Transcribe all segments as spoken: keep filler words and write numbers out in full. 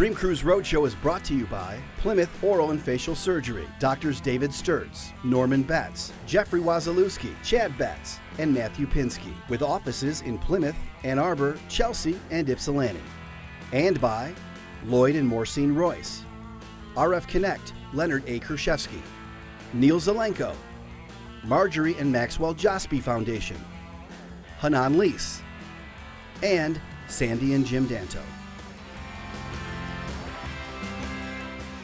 Dream Cruise Roadshow is brought to you by Plymouth Oral and Facial Surgery, Doctors David Sturtz, Norman Betts, Jeffrey Wazalewski, Chad Betts, and Matthew Pinsky, with offices in Plymouth, Ann Arbor, Chelsea, and Ypsilanti. And by Lloyd and Morsine Royce, R F Connect, Leonard A. Kershevsky, Neil Zelenko, Marjorie and Maxwell Jospie Foundation, Hanan Leese, and Sandy and Jim Danto.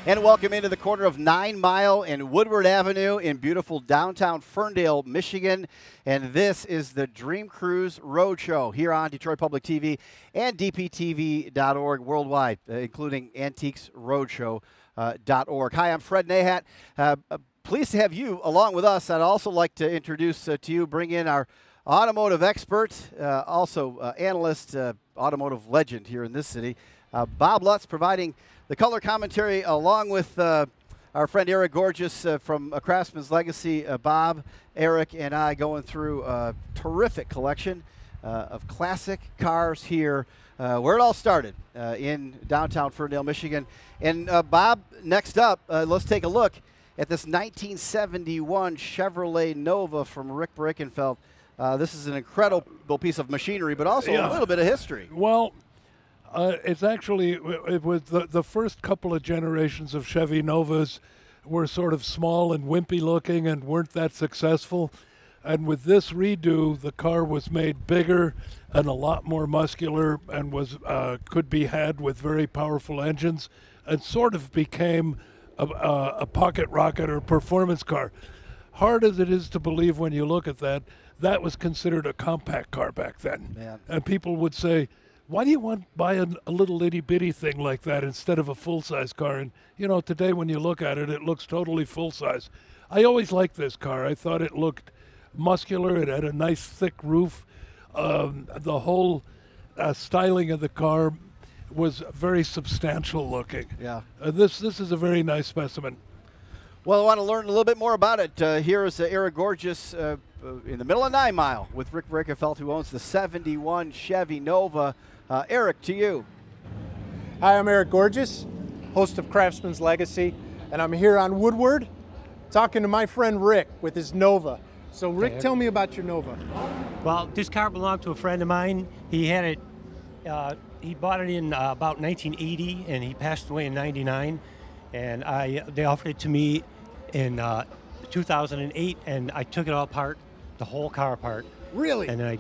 And welcome into the corner of Nine Mile and Woodward Avenue in beautiful downtown Ferndale, Michigan. And this is the Dream Cruise Roadshow here on Detroit Public T V and D P T V dot org worldwide, including Antiques Roadshow dot org. Hi, I'm Fred Nahhat. Uh, pleased to have you along with us. I'd also like to introduce uh, to you, bring in our automotive expert, uh, also uh, analyst, uh, automotive legend here in this city, uh, Bob Lutz, providing the color commentary along with uh, our friend Eric Gorges uh, from A Craftsman's Legacy. uh, Bob, Eric, and I going through a terrific collection uh, of classic cars here uh, where it all started uh, in downtown Ferndale, Michigan. And uh, Bob, next up, uh, let's take a look at this nineteen seventy-one Chevrolet Nova from Rick Brakenfeld. Uh, this is an incredible piece of machinery, but also yeah. a little bit of history. Well, Uh, it's actually, it was the, the first couple of generations of Chevy Novas were sort of small and wimpy looking and weren't that successful. And with this redo, the car was made bigger and a lot more muscular and was uh, could be had with very powerful engines and sort of became a, a, a pocket rocket or performance car. Hard as it is to believe when you look at that, that was considered a compact car back then. Man. And people would say, why do you want to buy a, a little itty-bitty thing like that instead of a full-size car? And, you know, today when you look at it, it looks totally full-size. I always liked this car. I thought it looked muscular. It had a nice, thick roof. Um, the whole uh, styling of the car was very substantial-looking. Yeah. Uh, this, this is a very nice specimen. Well, I want to learn a little bit more about it. Uh, here is uh, Eric Gorges uh, in the middle of Nine Mile with Rick Brakenfeld, who owns the seventy-one Chevy Nova. Uh, Eric, to you. Hi, I'm Eric Gorges, host of Craftsman's Legacy, and I'm here on Woodward talking to my friend Rick with his Nova. So Rick, hey, tell me about your Nova. Well, this car belonged to a friend of mine. He had it, uh, he bought it in uh, about nineteen eighty, and he passed away in ninety-nine, and I they offered it to me in uh, two thousand eight, and I took it all apart, the whole car apart. Really? And I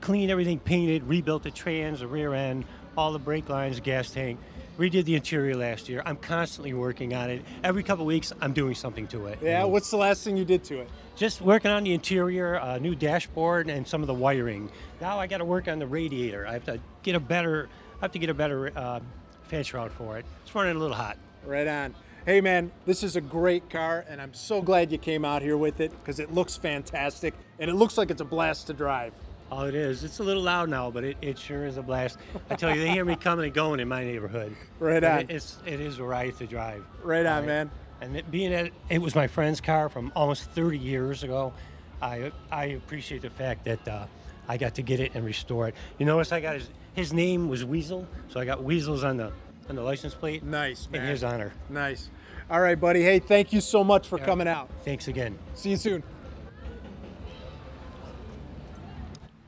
cleaned everything, painted, rebuilt the trans, the rear end, all the brake lines, gas tank, redid the interior last year. I'm constantly working on it. Every couple of weeks, I'm doing something to it. Yeah, you know? What's the last thing you did to it? Just working on the interior, a new dashboard, and some of the wiring. Now I got to work on the radiator. I have to get a better, I have to get a better uh, fan shroud for it. It's running a little hot. Right on. Hey man, this is a great car, and I'm so glad you came out here with it because it looks fantastic, and it looks like it's a blast to drive. Oh, it is. It's a little loud now, but it, it sure is a blast. I tell you, they hear me coming and going in my neighborhood. Right on. It, it's, it is a ride to drive. Right on, right? Man. And it, being that it was my friend's car from almost thirty years ago, I I appreciate the fact that uh, I got to get it and restore it. You notice I got his, his name was Weasel, so I got Weasels on the on the license plate. Nice, man. In his honor. Nice. All right, buddy. Hey, thank you so much for yeah. coming out. Thanks again. See you soon.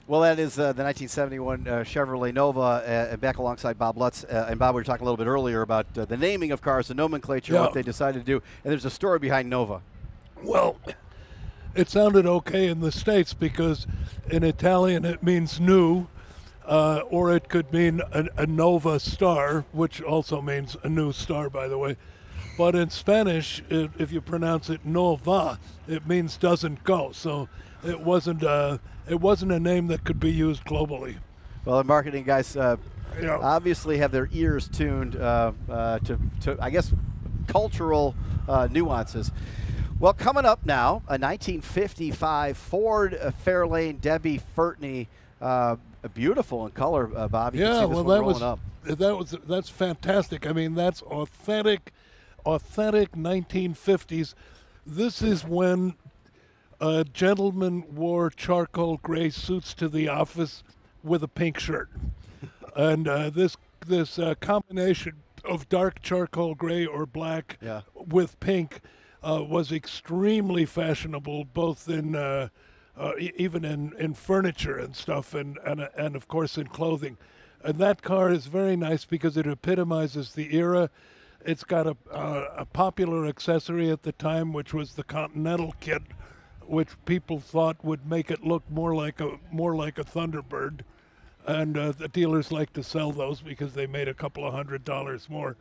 Well, that is uh, the nineteen seventy-one uh, Chevrolet Nova, uh, back alongside Bob Lutz. Uh, and Bob, we were talking a little bit earlier about uh, the naming of cars, the nomenclature, yeah. what they decided to do. And there's a story behind Nova. Well, it sounded okay in the States because in Italian it means new, uh, or it could mean a, a Nova star, which also means a new star, by the way. But in Spanish, it, if you pronounce it Nova, it means doesn't go. So it wasn't a, it wasn't a name that could be used globally. Well, the marketing guys uh, yeah. obviously have their ears tuned uh, uh, to, to, I guess, cultural uh, nuances. Well, coming up now, a nineteen fifty-five Ford Fairlane Debbie Fertney, uh, beautiful in color, uh, Bob. You yeah, can see this well, that was, up. that was that's fantastic. I mean, that's authentic, authentic nineteen fifties. This is when Uh, gentlemen wore charcoal gray suits to the office with a pink shirt. And uh, this this uh, combination of dark charcoal gray or black yeah. with pink uh, was extremely fashionable, both in uh, uh, e even in, in furniture and stuff, and, and, and of course in clothing. And that car is very nice because it epitomizes the era. It's got a, uh, a popular accessory at the time, which was the Continental kit, which people thought would make it look more like a more like a Thunderbird. And uh, the dealers like to sell those because they made a couple of hundred dollars more.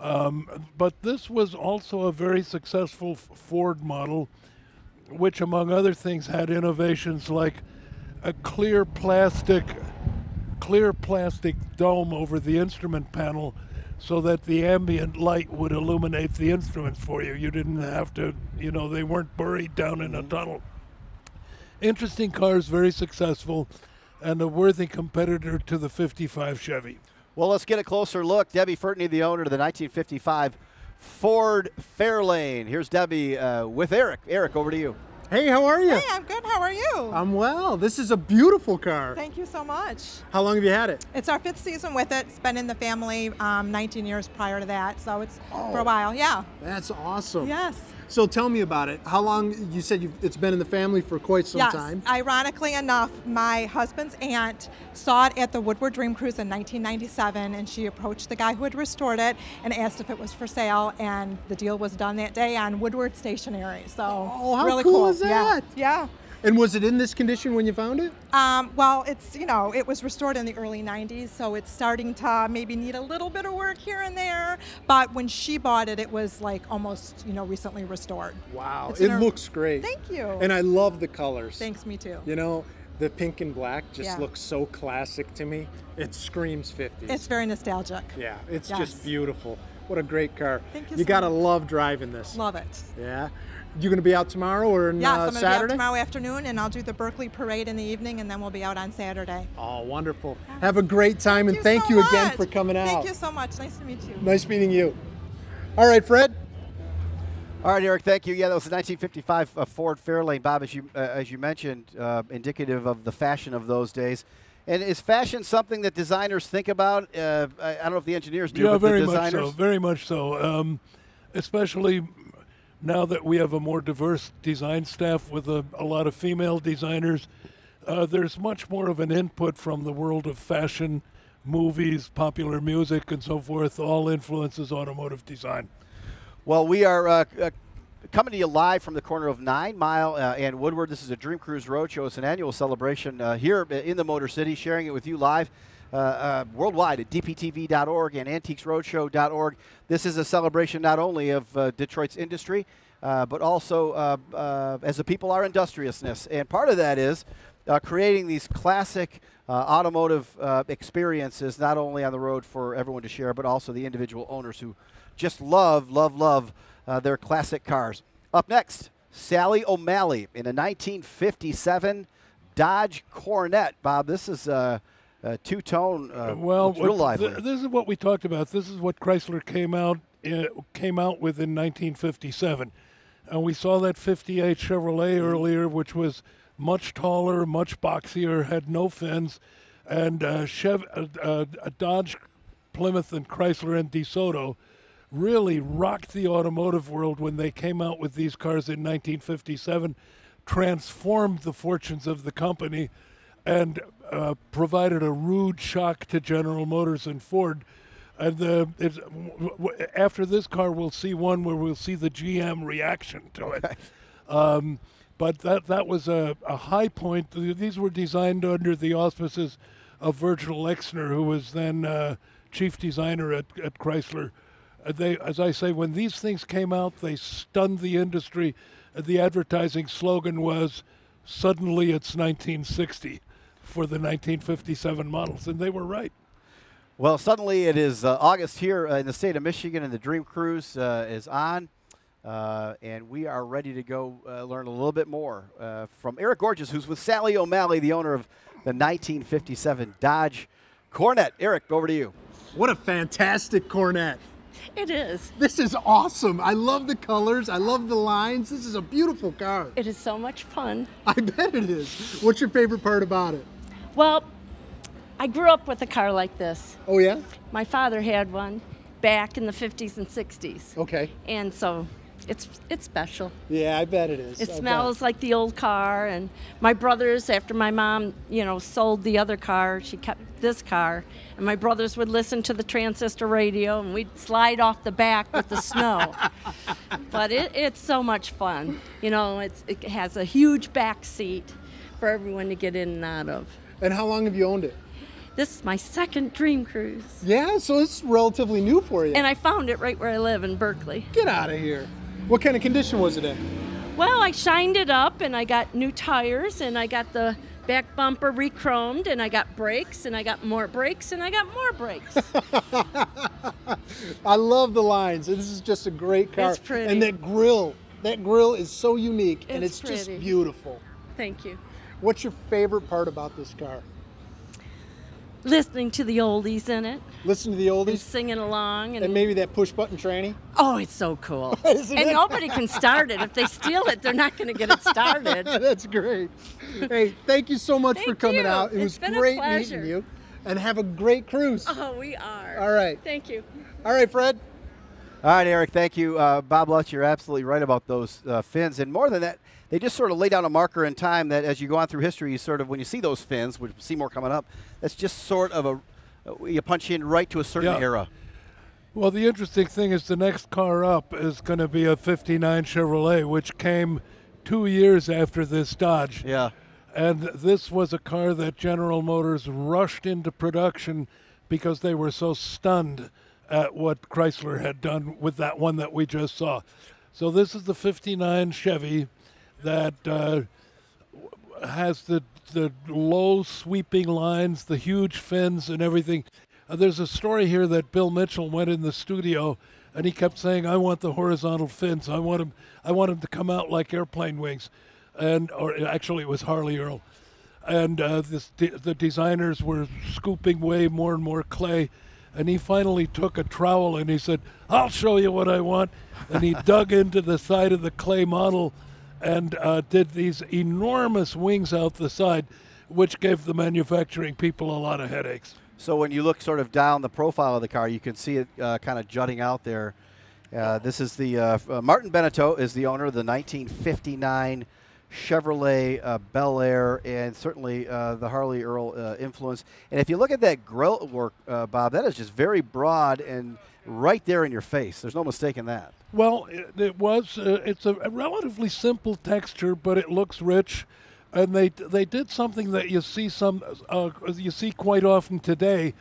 Um, but this was also a very successful Ford model, which, among other things, had innovations like a clear plastic, clear plastic dome over the instrument panel, so that the ambient light would illuminate the instruments for you. You didn't have to, you know, they weren't buried down in a tunnel. Interesting cars, very successful, and a worthy competitor to the fifty-five Chevy. Well, let's get a closer look. Debbie Furtney, the owner of the nineteen fifty-five Ford Fairlane. Here's Debbie uh, with Eric. Eric, over to you. Hey, how are you? Hey, I'm good. How are you? I'm well. This is a beautiful car. Thank you so much. How long have you had it? It's our fifth season with it. It's been in the family um, nineteen years prior to that, so it's oh, for a while, yeah. That's awesome. Yes. So tell me about it. How long, you said you've, it's been in the family for quite some yes. time. Ironically enough, my husband's aunt saw it at the Woodward Dream Cruise in nineteen ninety-seven, and she approached the guy who had restored it and asked if it was for sale, and the deal was done that day on Woodward Stationery. So oh, how really cool, cool is that? Yeah. yeah. And was it in this condition when you found it? Um, well, it's, you know, it was restored in the early nineties, so it's starting to maybe need a little bit of work here and there. But when she bought it, it was like almost, you know, recently restored. Wow, it looks great. Thank you. And I love the colors. Thanks, me too. You know, the pink and black just yeah. looks so classic to me. It screams fifties. It's very nostalgic. Yeah, it's yes. just beautiful. What a great car. Thank you. You so gotta much. love driving this. Love it. Yeah. You going to be out tomorrow or on, yeah, uh, I'm Saturday? Yeah, I'm going to be out tomorrow afternoon, and I'll do the Berkeley Parade in the evening, and then we'll be out on Saturday. Oh, wonderful. Yeah. Have a great time, and thank you, thank so you again for coming thank out. Thank you so much. Nice to meet you. Nice meeting you. All right, Fred. All right, Eric, thank you. Yeah, that was the nineteen fifty-five uh, Ford Fairlane. Bob, as you, uh, as you mentioned, uh, indicative of the fashion of those days. And is fashion something that designers think about? Uh, I, I don't know if the engineers do, yeah, but very the designers? much so, very much so, um, especially now that we have a more diverse design staff with a, a lot of female designers, uh, there's much more of an input from the world of fashion, movies, popular music, and so forth. All influences automotive design. Well, we are uh, uh, coming to you live from the corner of Nine Mile uh, and Woodward. This is a Dream Cruise Roadshow. It's an annual celebration uh, here in the Motor City, sharing it with you live. Uh, uh, worldwide at D P T V dot org and Antiques Roadshow dot org. This is a celebration not only of uh, Detroit's industry, uh, but also uh, uh, as the people, our industriousness. And part of that is uh, creating these classic uh, automotive uh, experiences, not only on the road for everyone to share, but also the individual owners who just love, love, love uh, their classic cars. Up next, Sally O'Malley in a nineteen fifty-seven Dodge Cornette. Bob, this is... Uh, Uh, two-tone, uh, well, real lively. Th this is what we talked about. This is what Chrysler came out uh, came out with in nineteen fifty-seven, and we saw that fifty-eight Chevrolet earlier, which was much taller, much boxier, had no fins, and uh, Chev uh, uh, Dodge, Plymouth, and Chrysler and DeSoto really rocked the automotive world when they came out with these cars in nineteen fifty-seven, transformed the fortunes of the company, and uh, provided a rude shock to General Motors and Ford. And the, it's, w w after this car, we'll see one where we'll see the G M reaction to it. Um, but that, that was a, a high point. These were designed under the auspices of Virgil Exner, who was then uh, chief designer at, at Chrysler. Uh, they, as I say, when these things came out, they stunned the industry. Uh, the advertising slogan was, "Suddenly it's nineteen sixty. For the nineteen fifty-seven models, and they were right. Well, suddenly it is uh, August here uh, in the state of Michigan, and the Dream Cruise uh, is on, uh, and we are ready to go uh, learn a little bit more uh, from Eric Gorges, who's with Sally O'Malley, the owner of the nineteen fifty-seven Dodge Cornette. Eric, over to you. What a fantastic Cornette. It is. This is awesome. I love the colors. I love the lines. This is a beautiful car. It is so much fun. I bet it is. What's your favorite part about it? Well, I grew up with a car like this. Oh, yeah? My father had one, back in the fifties and sixties. Okay. And so it's it's special. Yeah, I bet it is. It I smells bet. like the old car. And my brothers, after my mom, you know, sold the other car, she kept this car. And my brothers would listen to the transistor radio, and we'd slide off the back with the snow. But it, it's so much fun. You know, it's, it has a huge back seat for everyone to get in and out of. And how long have you owned it? This is my second dream cruise. Yeah, so it's relatively new for you. And I found it right where I live in Berkeley. Get out of here. What kind of condition was it in? Well, I shined it up, and I got new tires, and I got the back bumper re-chromed, and I got brakes, and I got more brakes, and I got more brakes. I love the lines. This is just a great car. It's pretty. And that grill, that grill is so unique, it's and it's pretty. just beautiful. Thank you. What's your favorite part about this car? Listening to the oldies in it. Listen to the oldies? And singing along. And, and maybe that push-button tranny? Oh, it's so cool. Isn't and it? Nobody can start it. If they steal it, they're not going to get it started. That's great. Hey, thank you so much thank for coming you. out. It it's was been great a pleasure. meeting you. And have a great cruise. Oh, we are. All right. Thank you. All right, Fred. All right, Eric, thank you. Uh, Bob Lutz, you're absolutely right about those uh, fins. And more than that, they just sort of lay down a marker in time that as you go on through history, you sort of, when you see those fins, which we'll see more coming up, that's just sort of a, you punch in right to a certain yeah. era. Well, the interesting thing is the next car up is going to be a fifty-nine Chevrolet, which came two years after this Dodge. Yeah. And this was a car that General Motors rushed into production because they were so stunned at what Chrysler had done with that one that we just saw. So this is the fifty-nine Chevy that uh, has the, the low sweeping lines, the huge fins and everything. Uh, there's a story here that Bill Mitchell went in the studio and he kept saying, I want the horizontal fins. I want them, I want them to come out like airplane wings. And or actually it was Harley Earl. And uh, this de the designers were scooping away more and more clay. And he finally took a trowel and he said, I'll show you what I want. And he dug into the side of the clay model and uh, did these enormous wings out the side, which gave the manufacturing people a lot of headaches. So when you look sort of down the profile of the car, you can see it uh, kind of jutting out there. Uh, this is the, uh, uh, Martin Beneteau is the owner of the nineteen fifty-nine Chevrolet uh, Bel Air, and certainly uh, the Harley Earl uh, influence. And if you look at that grill work, uh, Bob, that is just very broad and right there in your face. There's no mistaking that. Well, it, it was. Uh, it's a, a relatively simple texture, but it looks rich. And they they did something that you see some uh, you see quite often today,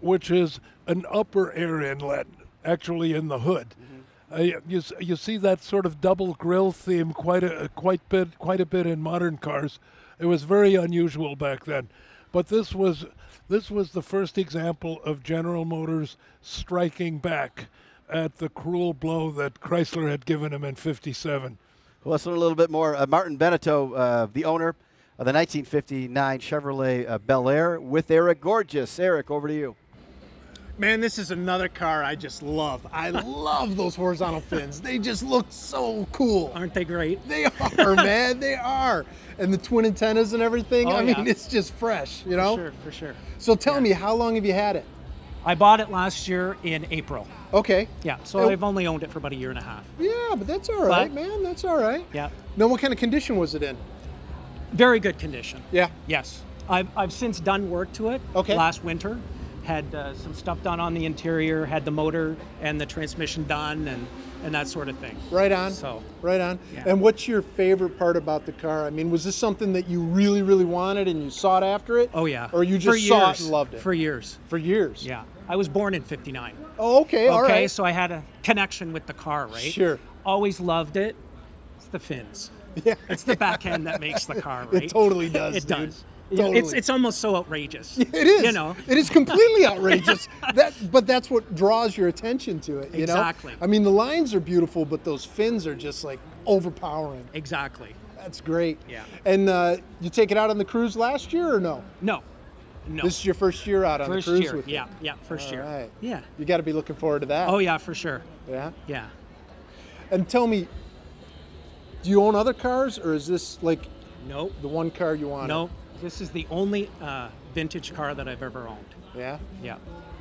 which is an upper air inlet actually in the hood. Mm-hmm. Uh, you, you see that sort of double grill theme quite a quite bit quite a bit in modern cars. It was very unusual back then, but this was this was the first example of General Motors striking back at the cruel blow that Chrysler had given him in fifty-seven. Well, let's learn a little bit more. Uh, Martin Beneteau, uh, the owner of the nineteen fifty-nine Chevrolet uh, Bel Air, with Eric Gorges. Eric, over to you. Man, this is another car I just love. I love those horizontal fins. They just look so cool. Aren't they great? They are, man. They are. And the twin antennas and everything. Oh, I yeah. mean, it's just fresh, you know? For sure, for sure. So tell yeah. me, how long have you had it? I bought it last year in April. Okay. Yeah, so oh. I've only owned it for about a year and a half. Yeah, but that's all right, but, man. That's all right. Yeah. Now, what kind of condition was it in? Very good condition. Yeah. Yes. I've, I've since done work to it okay. last winter. Had uh, some stuff done on the interior, had the motor and the transmission done, and, and that sort of thing. Right on, So right on. Yeah. And what's your favorite part about the car? I mean, was this something that you really, really wanted and you sought after it? Oh, yeah. Or you just For saw years. it and loved it? For years. For years? Yeah. I was born in fifty-nine. Oh, okay, all okay, right. Okay, so I had a connection with the car, right? Sure. Always loved it. It's the fins. Yeah. It's the back end that makes the car, right? It totally does, It dude. does. Totally. It's it's almost so outrageous. It is. You know, it is completely outrageous. That, but that's what draws your attention to it. You exactly. know? I mean, the lines are beautiful, but those fins are just like overpowering. Exactly. That's great. Yeah. And uh, you take it out on the cruise last year or no? No. No. This is your first year out on first the cruise year. with yeah. it. Yeah. Yeah. First All year. Right. Yeah. You got to be looking forward to that. Oh yeah, for sure. Yeah. Yeah. And tell me, do you own other cars, or is this like nope. the one car you want? Nope. This is the only uh, vintage car that I've ever owned. Yeah? Yeah.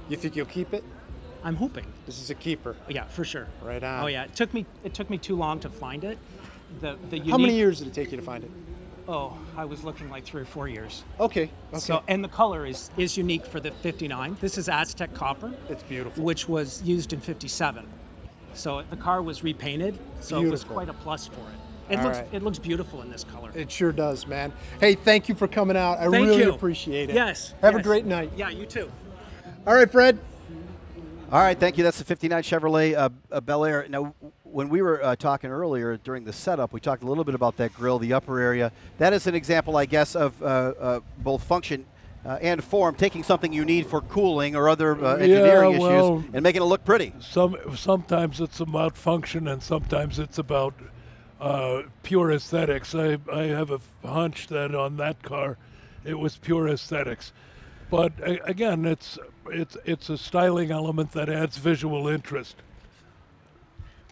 You think you'll keep it? I'm hoping. This is a keeper. Yeah, for sure. Right on. Oh yeah, it took me it took me too long to find it. The the unique... How many years did it take you to find it? Oh, I was looking like three or four years. Okay. okay. So, and the color is, is unique for the fifty-nine. This is Aztec copper. It's beautiful. Which was used in fifty-seven. So the car was repainted. So beautiful. It was quite a plus for it. It All looks right. it looks beautiful in this color. It sure does, man. Hey, thank you for coming out. I thank really you. appreciate it. Yes. Have yes. a great night. Yeah, you too. All right, Fred. All right, thank you. That's the fifty-nine Chevrolet uh, uh, Bel Air. Now, when we were uh, talking earlier during the setup, we talked a little bit about that grille, the upper area. That is an example, I guess, of uh, uh, both function uh, and form, taking something you need for cooling or other uh, engineering yeah, well, issues and making it look pretty. Some, sometimes it's about function and sometimes it's about uh, pure aesthetics. I, I have a hunch that on that car, it was pure aesthetics. But again, it's it's it's a styling element that adds visual interest.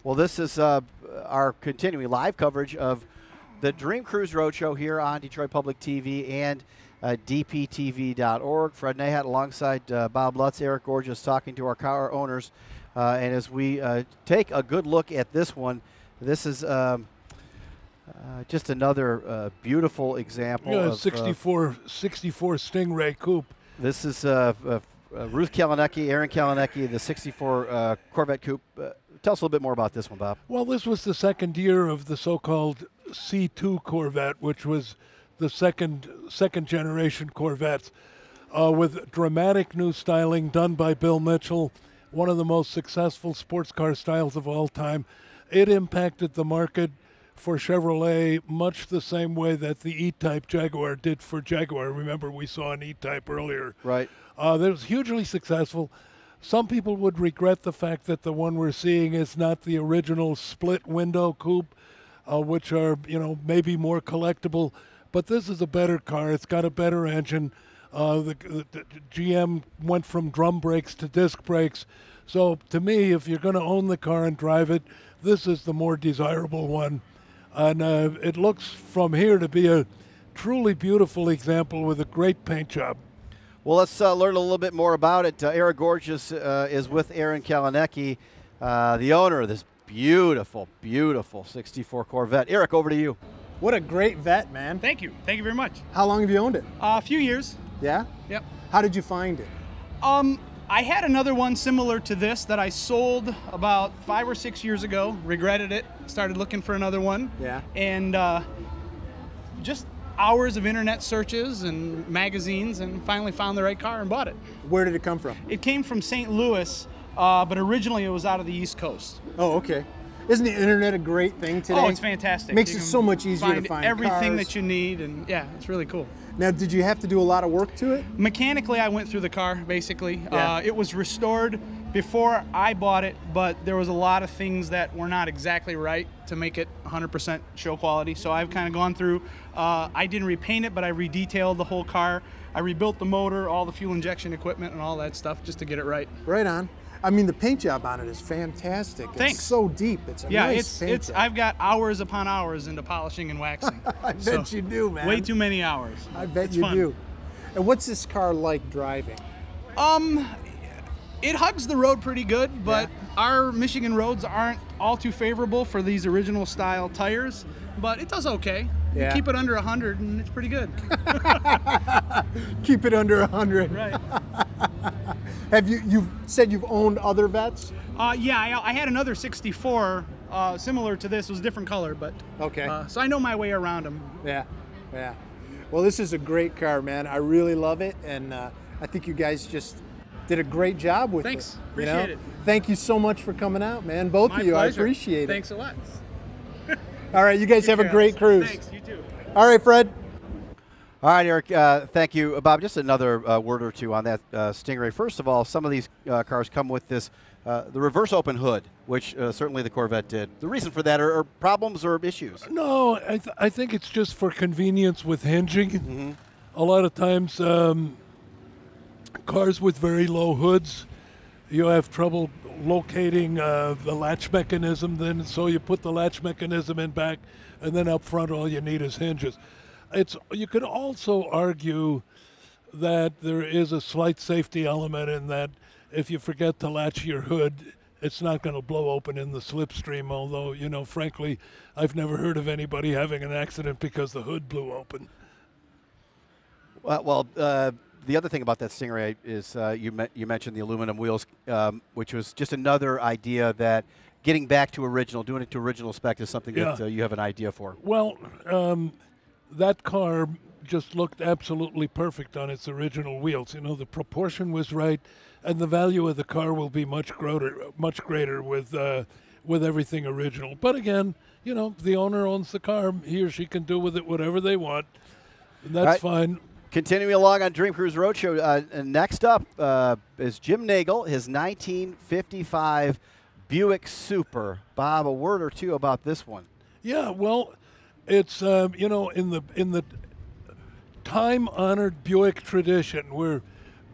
Well, this is uh, our continuing live coverage of the Dream Cruise Roadshow here on Detroit Public T V and uh, D P T V dot org. Fred Nahhat alongside uh, Bob Lutz, Eric Gorges, talking to our car owners. Uh, and as we uh, take a good look at this one, this is um, uh, just another uh, beautiful example. Yeah, of, sixty-four, uh, sixty-four Stingray Coupe. This is uh, uh, Ruth Kalinecki, Aaron Kalinecki, the sixty-four uh, Corvette Coupe. Uh, tell us a little bit more about this one, Bob. Well, this was the second year of the so-called C two Corvette, which was the second second generation Corvettes, uh, with dramatic new styling done by Bill Mitchell, one of the most successful sports car styles of all time. It impacted the market for Chevrolet much the same way that the E-Type Jaguar did for Jaguar. Remember, we saw an E-Type earlier. Right. Uh, that was hugely successful. Some people would regret the fact that the one we're seeing is not the original split window coupe, uh, which are, you know, maybe more collectible. But this is a better car. It's got a better engine. Uh, the, the, the G M went from drum brakes to disc brakes. So to me, if you're going to own the car and drive it, this is the more desirable one. And uh, it looks from here to be a truly beautiful example with a great paint job. Well, let's uh, learn a little bit more about it. Uh, Eric Gorges uh, is with Aaron Kalinecki, uh, the owner of this beautiful, beautiful sixty-four Corvette. Eric, over to you. What a great vet, man. Thank you. Thank you very much. How long have you owned it? Uh, a few years. Yeah? Yep. How did you find it? Um, I had another one similar to this that I sold about five or six years ago, regretted it, started looking for another one. Yeah. And uh, just hours of internet searches and magazines and finally found the right car and bought it. Where did it come from? It came from Saint Louis, uh, but originally it was out of the East Coast. Oh, okay. Isn't the internet a great thing today? Oh, it's fantastic. Makes it so much easier to find everything that you need, and yeah, it's really cool. Now, did you have to do a lot of work to it? Mechanically, I went through the car, basically. Yeah. Uh, it was restored before I bought it, but there was a lot of things that were not exactly right to make it one hundred percent show quality. So I've kind of gone through, uh, I didn't repaint it, but I re-detailed the whole car. I rebuilt the motor, all the fuel injection equipment, and all that stuff just to get it right. Right on. I mean, the paint job on it is fantastic. Thanks. It's so deep. It's a yeah, nice it's, paint it's, job. I've got hours upon hours into polishing and waxing. I bet so, you do, man. Way too many hours. I bet it's you fun. do. And what's this car like driving? Um, it hugs the road pretty good, but yeah. our Michigan roads aren't all too favorable for these original style tires, but it does okay. Yeah. You keep it under one hundred and it's pretty good. Keep it under one hundred. Right. Have you, you've said you've owned other vets? Uh, yeah, I, I had another sixty-four uh, similar to this. It was a different color, but okay. Uh, so I know my way around them. Yeah, yeah. Well, this is a great car, man. I really love it, and uh, I think you guys just did a great job with Thanks. it. Thanks, appreciate you know? it. Thank you so much for coming out, man. Both my of you, pleasure. I appreciate Thanks it. Thanks a lot. All right, you guys you have guys. a great cruise. Thanks, you too. All right, Fred. All right, Eric, uh, thank you. Bob, just another uh, word or two on that uh, Stingray. First of all, some of these uh, cars come with this, uh, the reverse open hood, which uh, certainly the Corvette did. The reason for that are, are problems or issues? No, I, th I think it's just for convenience with hinging. Mm-hmm. A lot of times, um, cars with very low hoods, you have trouble locating uh, the latch mechanism, then so you put the latch mechanism in back, and then up front all you need is hinges. It's, you could also argue that there is a slight safety element in that if you forget to latch your hood, it's not going to blow open in the slipstream, although, you know, frankly, I've never heard of anybody having an accident because the hood blew open. Well, well uh, the other thing about that Stingray is uh, you, me you mentioned the aluminum wheels, um, which was just another idea that getting back to original, doing it to original spec is something yeah. that uh, you have an idea for. Well, um, that car just looked absolutely perfect on its original wheels. You know, the proportion was right, and the value of the car will be much greater, much greater with uh, with everything original. But again, you know, the owner owns the car. He or she can do with it whatever they want, and that's right. fine. Continuing along on Dream Cruise Roadshow, uh, and next up uh, is Jim Nagel, his nineteen fifty-five Buick Super. Bob, a word or two about this one. Yeah, well, it's um, you know, in the in the time-honored Buick tradition where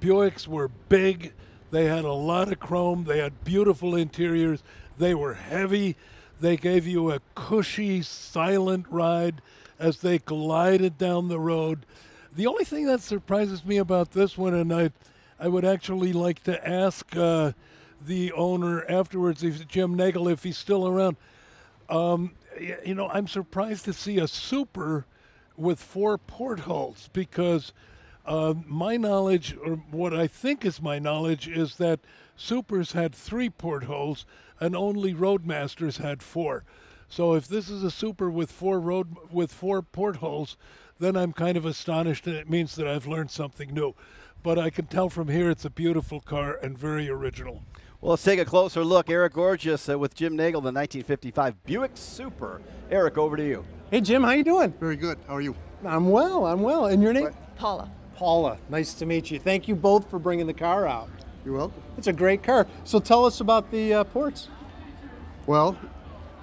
Buicks were big, they had a lot of chrome, they had beautiful interiors, they were heavy, they gave you a cushy, silent ride as they glided down the road. The only thing that surprises me about this one, and I, I would actually like to ask uh, the owner afterwards, if Jim Nagel, if he's still around. Um, you know, I'm surprised to see a Super with four portholes, because uh, my knowledge, or what I think is my knowledge, is that Supers had three portholes and only Roadmasters had four. So if this is a Super with four road with four portholes, then I'm kind of astonished, and it means that I've learned something new. But I can tell from here it's a beautiful car and very original. Well, let's take a closer look. Eric Gorges uh, with Jim Nagel, the nineteen fifty-five Buick Super. Eric, over to you. Hey, Jim, how you doing? Very good. How are you? I'm well. I'm well. And your name? What? Paula. Paula. Nice to meet you. Thank you both for bringing the car out. You're welcome. It's a great car. So tell us about the uh, ports. Well,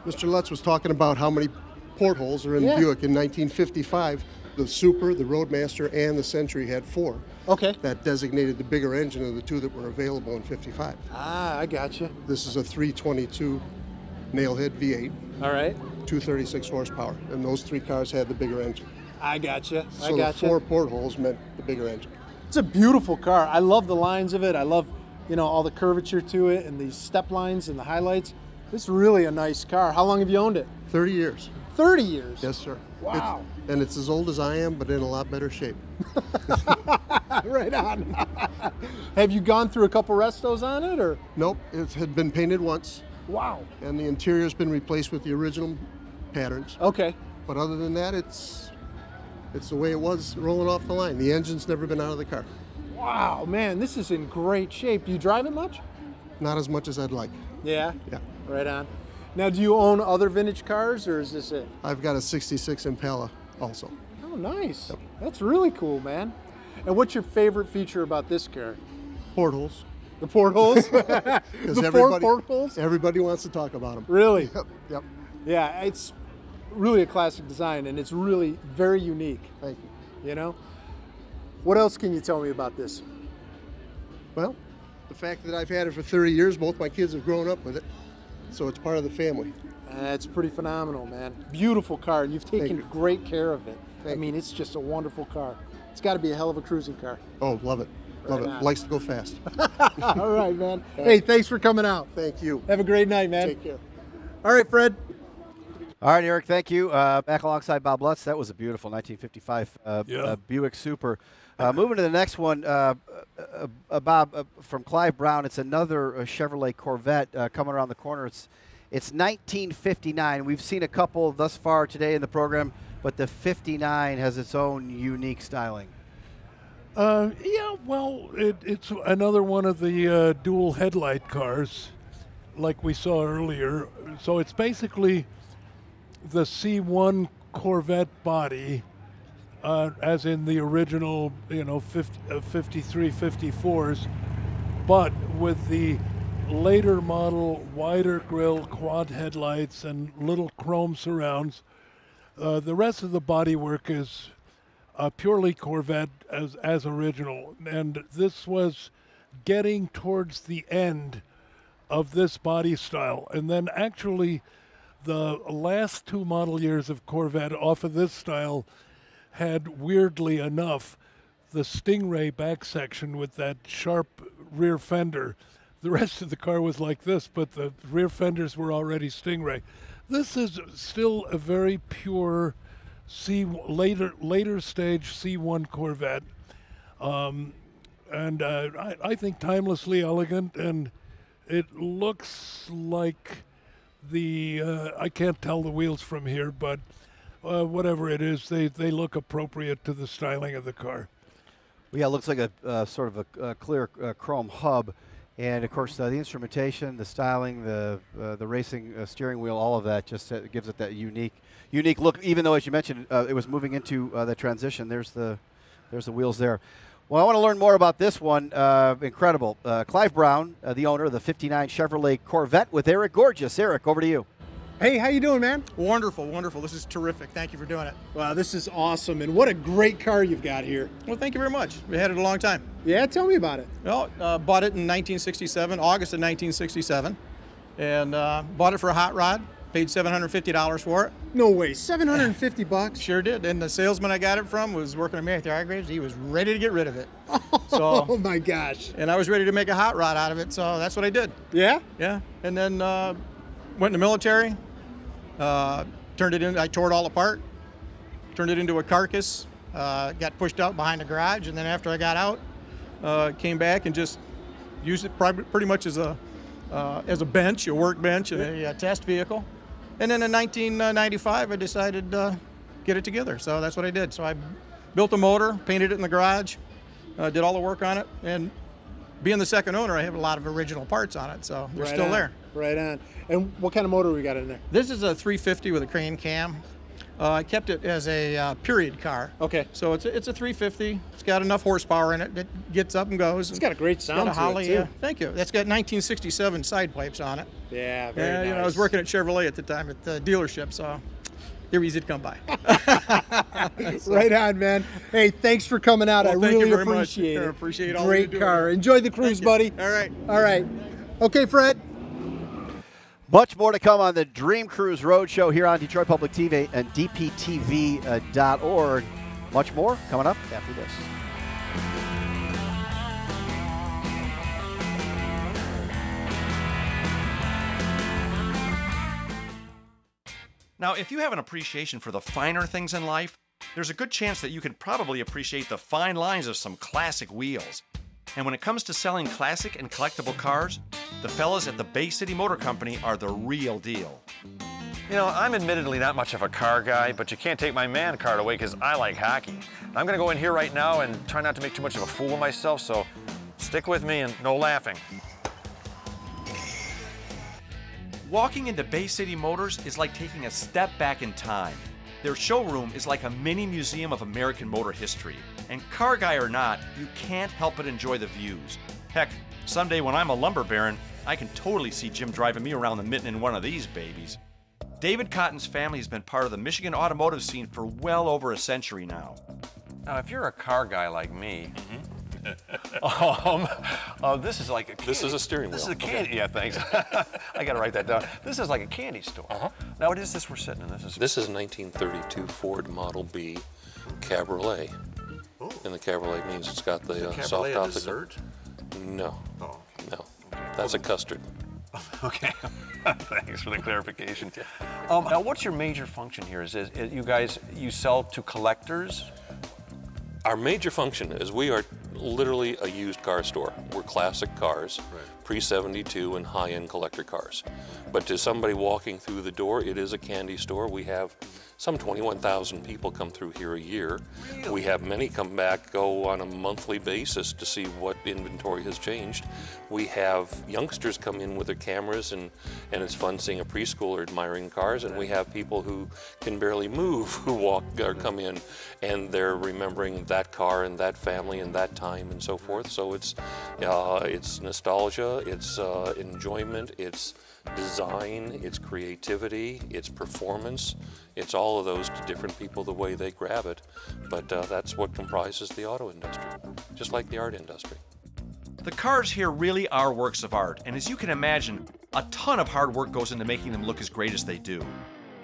Mister Lutz was talking about how many portholes are in yeah. the Buick. In nineteen fifty-five, the Super, the Roadmaster, and the Century had four. Okay. That designated the bigger engine of the two that were available in fifty-five. Ah, I gotcha. This is a three twenty-two nailhead V eight. All right. two thirty-six horsepower, and those three cars had the bigger engine. I gotcha. I so gotcha. So four portholes meant the bigger engine. It's a beautiful car. I love the lines of it. I love, you know, all the curvature to it and the step lines and the highlights. It's really a nice car. How long have you owned it? thirty years. thirty years? Yes, sir. Wow. It's, and it's as old as I am, but in a lot better shape. Right on. Have you gone through a couple restos on it, or? Nope. It had been painted once. Wow. And the interior's been replaced with the original patterns. Okay. But other than that, it's it's the way it was rolling off the line. The engine's never been out of the car. Wow, man, this is in great shape. Do you drive it much? Not as much as I'd like. Yeah? Yeah. Right on. Now, do you own other vintage cars, or is this it? I've got a sixty-six Impala also. Oh, nice. Yep. That's really cool, man. And what's your favorite feature about this car? Portholes. The portholes? The four portholes? Everybody wants to talk about them. Really? Yep. Yep. Yeah, it's really a classic design, and it's really very unique. Thank you. You know? What else can you tell me about this? Well, the fact that I've had it for thirty years, both my kids have grown up with it, so it's part of the family. Uh, it's pretty phenomenal, man. Beautiful car. You've taken you. great care of it. Thank I mean, you. It's just a wonderful car. It's got to be a hell of a cruising car. Oh, love it. Love right it. On. Likes to go fast. All right, man. All right. Hey, thanks for coming out. Thank you. Have a great night, man. Take care. All right, Fred. All right, Eric, thank you. Uh, back alongside Bob Lutz. That was a beautiful nineteen fifty-five uh, yeah. uh, Buick Super. Uh, moving to the next one, uh, uh, uh, Bob, uh, from Clive Brown. It's another uh, Chevrolet Corvette uh, coming around the corner. It's, it's nineteen fifty-nine. We've seen a couple thus far today in the program, but the fifty-nine has its own unique styling. Uh, yeah, well, it, it's another one of the uh, dual headlight cars like we saw earlier. So it's basically the C one Corvette body, uh, as in the original, you know, fifty, uh, fifty-three, fifty-fours, but with the later model wider grille, quad headlights, and little chrome surrounds. Uh, the rest of the bodywork is Uh, purely Corvette as, as original. And this was getting towards the end of this body style. And then actually the last two model years of Corvette off of this style had, weirdly enough, the Stingray back section with that sharp rear fender. The rest of the car was like this, but the rear fenders were already Stingray. This is still a very pure C later later stage C one Corvette, um, and uh, I, I think timelessly elegant. And it looks like the uh, I can't tell the wheels from here, but uh, whatever it is, they they look appropriate to the styling of the car. Well, yeah, it looks like a uh, sort of a, a clear uh, chrome hub. And of course, uh, the instrumentation, the styling, the uh, the racing uh, steering wheel, all of that just uh, gives it that unique, unique look. Even though, as you mentioned, uh, it was moving into uh, the transition. There's the, there's the wheels there. Well, I want to learn more about this one. Uh, incredible, uh, Clive Brown, uh, the owner of the fifty-nine Chevrolet Corvette, with Eric Gorges. Eric, over to you. Hey, how you doing, man? Wonderful, wonderful. This is terrific. Thank you for doing it. Wow, this is awesome, and what a great car you've got here. Well, thank you very much. We had it a long time. Yeah, tell me about it. Well, uh, bought it in nineteen sixty-seven, August of nineteen sixty-seven, and uh, bought it for a hot rod. Paid seven hundred fifty dollars for it. No way, seven hundred fifty bucks? Sure did, and the salesman I got it from was working at Matthew Hargraves. He was ready to get rid of it. Oh, so, oh my gosh. And I was ready to make a hot rod out of it, so that's what I did. Yeah? Yeah, and then uh, went in the military, uh, turned it in, I tore it all apart, turned it into a carcass, uh, got pushed out behind the garage, and then after I got out, uh, came back and just used it pretty much as a, uh, as a bench, a workbench, and a, a test vehicle. And then in nineteen ninety-five, I decided to uh, get it together. So that's what I did. So I built a motor, painted it in the garage, uh, did all the work on it. And being the second owner, I have a lot of original parts on it. So they're right still on. there. Right on. And what kind of motor we got in there? This is a three fifty with a crane cam. Uh, I kept it as a uh, period car. Okay. So it's a, it's a three fifty. It's got enough horsepower in it that gets up and goes. It's got a great sound. It's got a Holly, to it too. Uh, thank you. That's got nineteen sixty-seven side pipes on it. Yeah, very and, nice. You know, I was working at Chevrolet at the time at the dealership, so they're easy to come by. So. Right on, man. Hey, thanks for coming out. Well, I really you appreciate much. it. I appreciate all Great car. Doing. Enjoy the cruise, buddy. All right. All right. Okay, Fred. Much more to come on the Dream Cruise Roadshow here on Detroit Public T V and D P T V dot org. Much more coming up after this. Now, if you have an appreciation for the finer things in life, there's a good chance that you could probably appreciate the fine lines of some classic wheels. And when it comes to selling classic and collectible cars, the fellas at the Bay City Motor Company are the real deal. You know, I'm admittedly not much of a car guy, but you can't take my man card away because I like hockey. I'm gonna go in here right now and try not to make too much of a fool of myself, so stick with me and no laughing. Walking into Bay City Motors is like taking a step back in time. Their showroom is like a mini museum of American motor history. And car guy or not, you can't help but enjoy the views. Heck, someday when I'm a lumber baron, I can totally see Jim driving me around the mitten in one of these babies. David Cotton's family has been part of the Michigan automotive scene for well over a century now. Now, if you're a car guy like me, mm-hmm. um, uh, this is like a candy. This is a steering wheel. This is a candy. Okay. Yeah, thanks. I gotta write that down. This is like a candy store. Uh-huh. Now, what is this we're sitting in? This is this is nineteen thirty-two Ford Model B Cabriolet. Ooh. And the Cabriolet means it's got the uh, soft top. dessert? No. Oh, okay. No. Okay. That's a custard. Okay. Thanks for the clarification. Um, now, what's your major function here? Is, is, is you guys, you sell to collectors? Our major function is we are literally a used car store. We're classic cars, right. pre seventy-two and high-end collector cars. But to somebody walking through the door, it is a candy store. We have some twenty-one thousand people come through here a year. Really? We have many come back, go on a monthly basis to see what inventory has changed. We have youngsters come in with their cameras, and, and it's fun seeing a preschooler admiring cars, and we have people who can barely move who walk or come in, and they're remembering that car and that family and that time and so forth. So it's, uh, it's nostalgia, it's uh, enjoyment, it's design, it's creativity, it's performance. It's all of those to different people the way they grab it, but uh, that's what comprises the auto industry, just like the art industry. The cars here really are works of art, and as you can imagine, a ton of hard work goes into making them look as great as they do.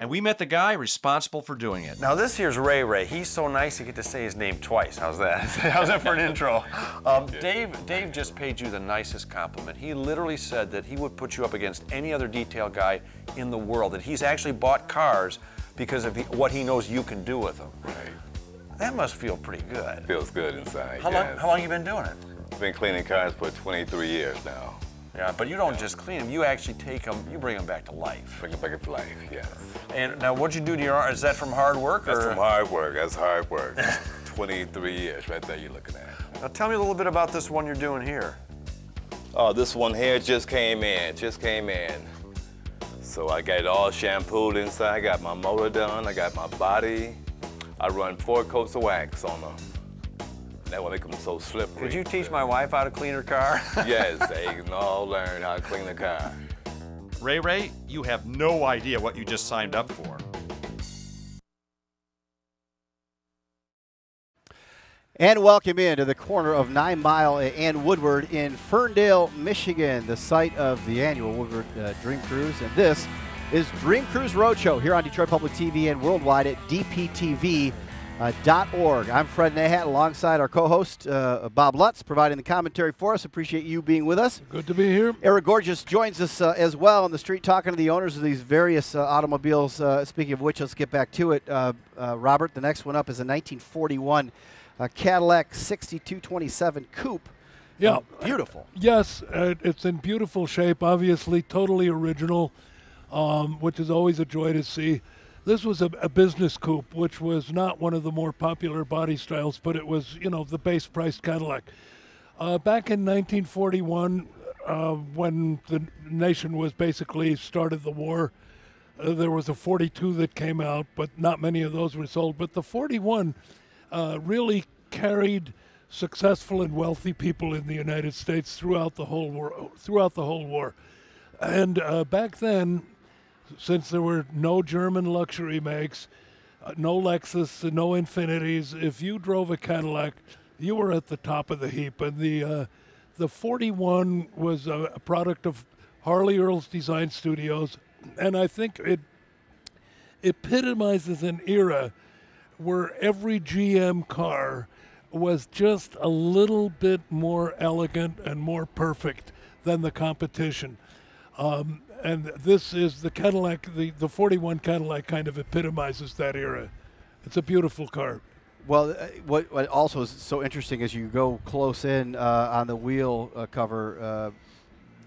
And we met the guy responsible for doing it. Now this here's Ray Ray. He's so nice you get to say his name twice. How's that? How's that for an intro? Um, Dave, Dave just paid you the nicest compliment. He literally said that he would put you up against any other detail guy in the world, that he's actually bought cars because of what he knows you can do with them. Right. That must feel pretty good. Feels good inside, How, yes. long, how long you been doing it? I've been cleaning cars for twenty-three years now. Yeah, but you don't just clean them, you actually take them, you bring them back to life. Bring them back to life, yes. And now what'd you do to your arm? Is that from hard work? That's or? from hard work, that's hard work. twenty-three years right there you're looking at. Now tell me a little bit about this one you're doing here. Oh, this one here just came in, just came in. So I got it all shampooed inside, I got my motor done, I got my body. I run four coats of wax on them. That will make them so slippery. Did you teach my wife how to clean her car? Yes, they can all learn how to clean the car. Ray Ray, you have no idea what you just signed up for. And welcome in to the corner of Nine Mile and Woodward in Ferndale, Michigan, the site of the annual Woodward uh, Dream Cruise. And this is Dream Cruise Roadshow here on Detroit Public T V and worldwide at D P T V dot org. Uh, I'm Fred Nahhat, alongside our co-host, uh, Bob Lutz, providing the commentary for us. Appreciate you being with us. Good to be here. Eric Gorges joins us uh, as well on the street, talking to the owners of these various uh, automobiles. Uh, speaking of which, let's get back to it. Uh, uh, Robert, the next one up is a nineteen forty-one uh, Cadillac sixty-two twenty-seven Coupe. Yeah. Beautiful. Yes, uh, it's in beautiful shape, obviously, totally original, um, which is always a joy to see. This was a, a business coupe, which was not one of the more popular body styles, but it was, you know, the base-priced Cadillac. Uh, back in nineteen forty-one, uh, when the nation was basically started the war, uh, there was a forty-two that came out, but not many of those were sold. But the forty-one uh, really carried successful and wealthy people in the United States throughout the whole war. Throughout the whole war, and uh, back then. Since there were no German luxury makes, uh, no Lexus, no Infinities, if you drove a Cadillac, you were at the top of the heap. And the uh, the forty-one was a, a product of Harley Earl's design studios, and I think it epitomizes an era where every G M car was just a little bit more elegant and more perfect than the competition. Um, and this is the Cadillac, the, the forty-one Cadillac kind of epitomizes that era. It's a beautiful car. Well, uh, what, what also is so interesting is you go close in uh, on the wheel uh, cover, uh,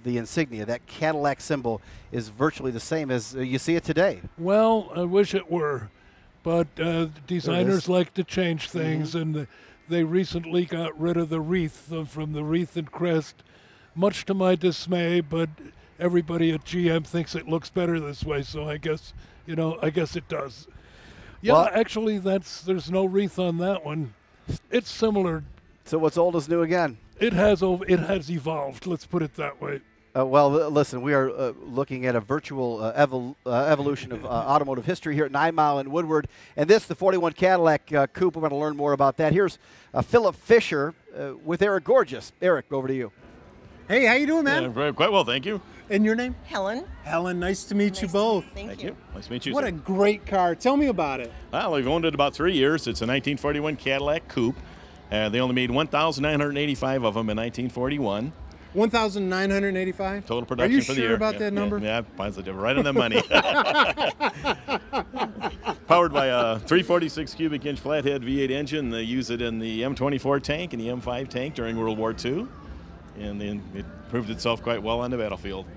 the insignia, that Cadillac symbol is virtually the same as uh, you see it today. Well, I wish it were, but uh, designers like to change things, mm-hmm. and the, they recently got rid of the wreath uh, from the wreath and crest, much to my dismay, but everybody at G M thinks it looks better this way, so I guess, you know, I guess it does. Yeah, well, actually, that's there's no wreath on that one. It's similar. So what's old is new again. It has it has evolved. Let's put it that way. Uh, well, listen, we are uh, looking at a virtual uh, evol uh, evolution of uh, automotive history here at Nine Mile and Woodward, and this, the forty-one Cadillac uh, Coupe. We're going to learn more about that. Here's uh, Philip Fisher uh, with Eric Gorges. Eric, over to you. Hey, how you doing, man? Yeah, very, quite well, thank you. And your name? Helen. Helen, nice to meet nice you both. To, thank thank you. you. Nice to meet you. What sir. a great car. Tell me about it. Well, I've owned it about three years. It's a nineteen forty-one Cadillac Coupe. Uh, they only made one thousand nine hundred eighty-five of them in nineteen forty-one. one thousand nine hundred eighty-five? Total production for the year. Are you sure year. about yeah, that yeah, number? Yeah, positive. Right on the money. Powered by a three forty-six cubic inch flathead V eight engine. They use it in the M twenty-four tank and the M five tank during World War Two. And then it proved itself quite well on the battlefield.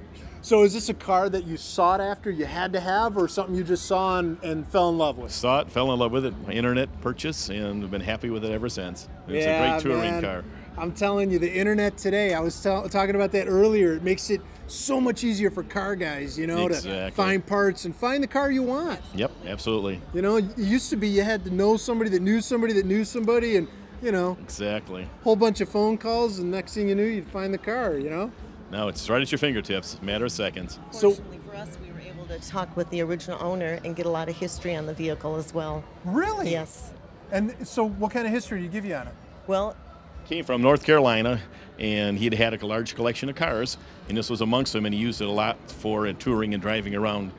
So is this a car that you sought after, you had to have, or something you just saw and, and fell in love with? Saw it, fell in love with it, internet purchase, and I've been happy with it ever since. It's yeah, a great touring man. car. I'm telling you, the internet today, I was talking about that earlier, it makes it so much easier for car guys, you know, exactly. to find parts and find the car you want. Yep, absolutely. You know, it used to be you had to know somebody that knew somebody that knew somebody, and you know, exactly. Whole bunch of phone calls, and next thing you knew, you'd find the car. You know. No, it's right at your fingertips. Matter of seconds. Fortunately so, for us, we were able to talk with the original owner and get a lot of history on the vehicle as well. Really? Yes. And so, what kind of history did he give you on it? Well, came from North Carolina, and he'd had a large collection of cars, and this was amongst them, and he used it a lot for uh, touring and driving around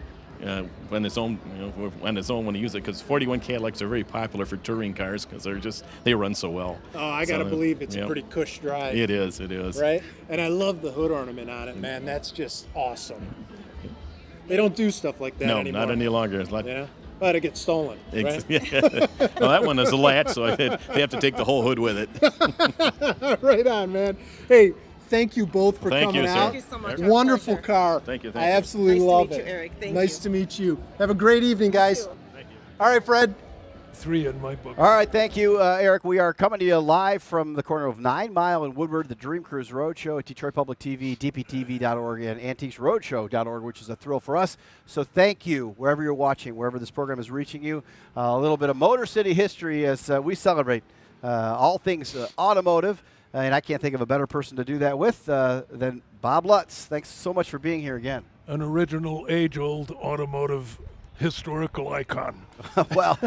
uh, when it's on, you know, when it's on when you use it, because forty-one Cadillacs are very popular for touring cars because they're just, they run so well. Oh, I gotta so, believe it's yeah. a pretty cush drive. It is, it is. Right? And I love the hood ornament on it, man. That's just awesome. They don't do stuff like that no, anymore. No, not any longer. It's like, yeah. But it gets stolen, right? Yeah. Well, that one is a latch, so they have to take the whole hood with it. Right on, man. Hey, thank you both for thank coming you, out. Thank you so much. Wonderful pleasure. Car. Thank you. Thank I absolutely nice love it. Nice to meet you, Eric. Thank nice you. to meet you. Have a great evening, guys. Thank you. Thank you. All right, Fred. Three in my book. All right, thank you, uh, Eric. We are coming to you live from the corner of Nine Mile and Woodward, the Dream Cruise Roadshow at Detroit Public T V, D P T V dot org, and Antiques Roadshow dot org, which is a thrill for us. So thank you, wherever you're watching, wherever this program is reaching you. Uh, a little bit of Motor City history as uh, we celebrate uh, all things uh, automotive, uh, and I can't think of a better person to do that with uh, than Bob Lutz. Thanks so much for being here again. An original, age-old automotive historical icon. Well,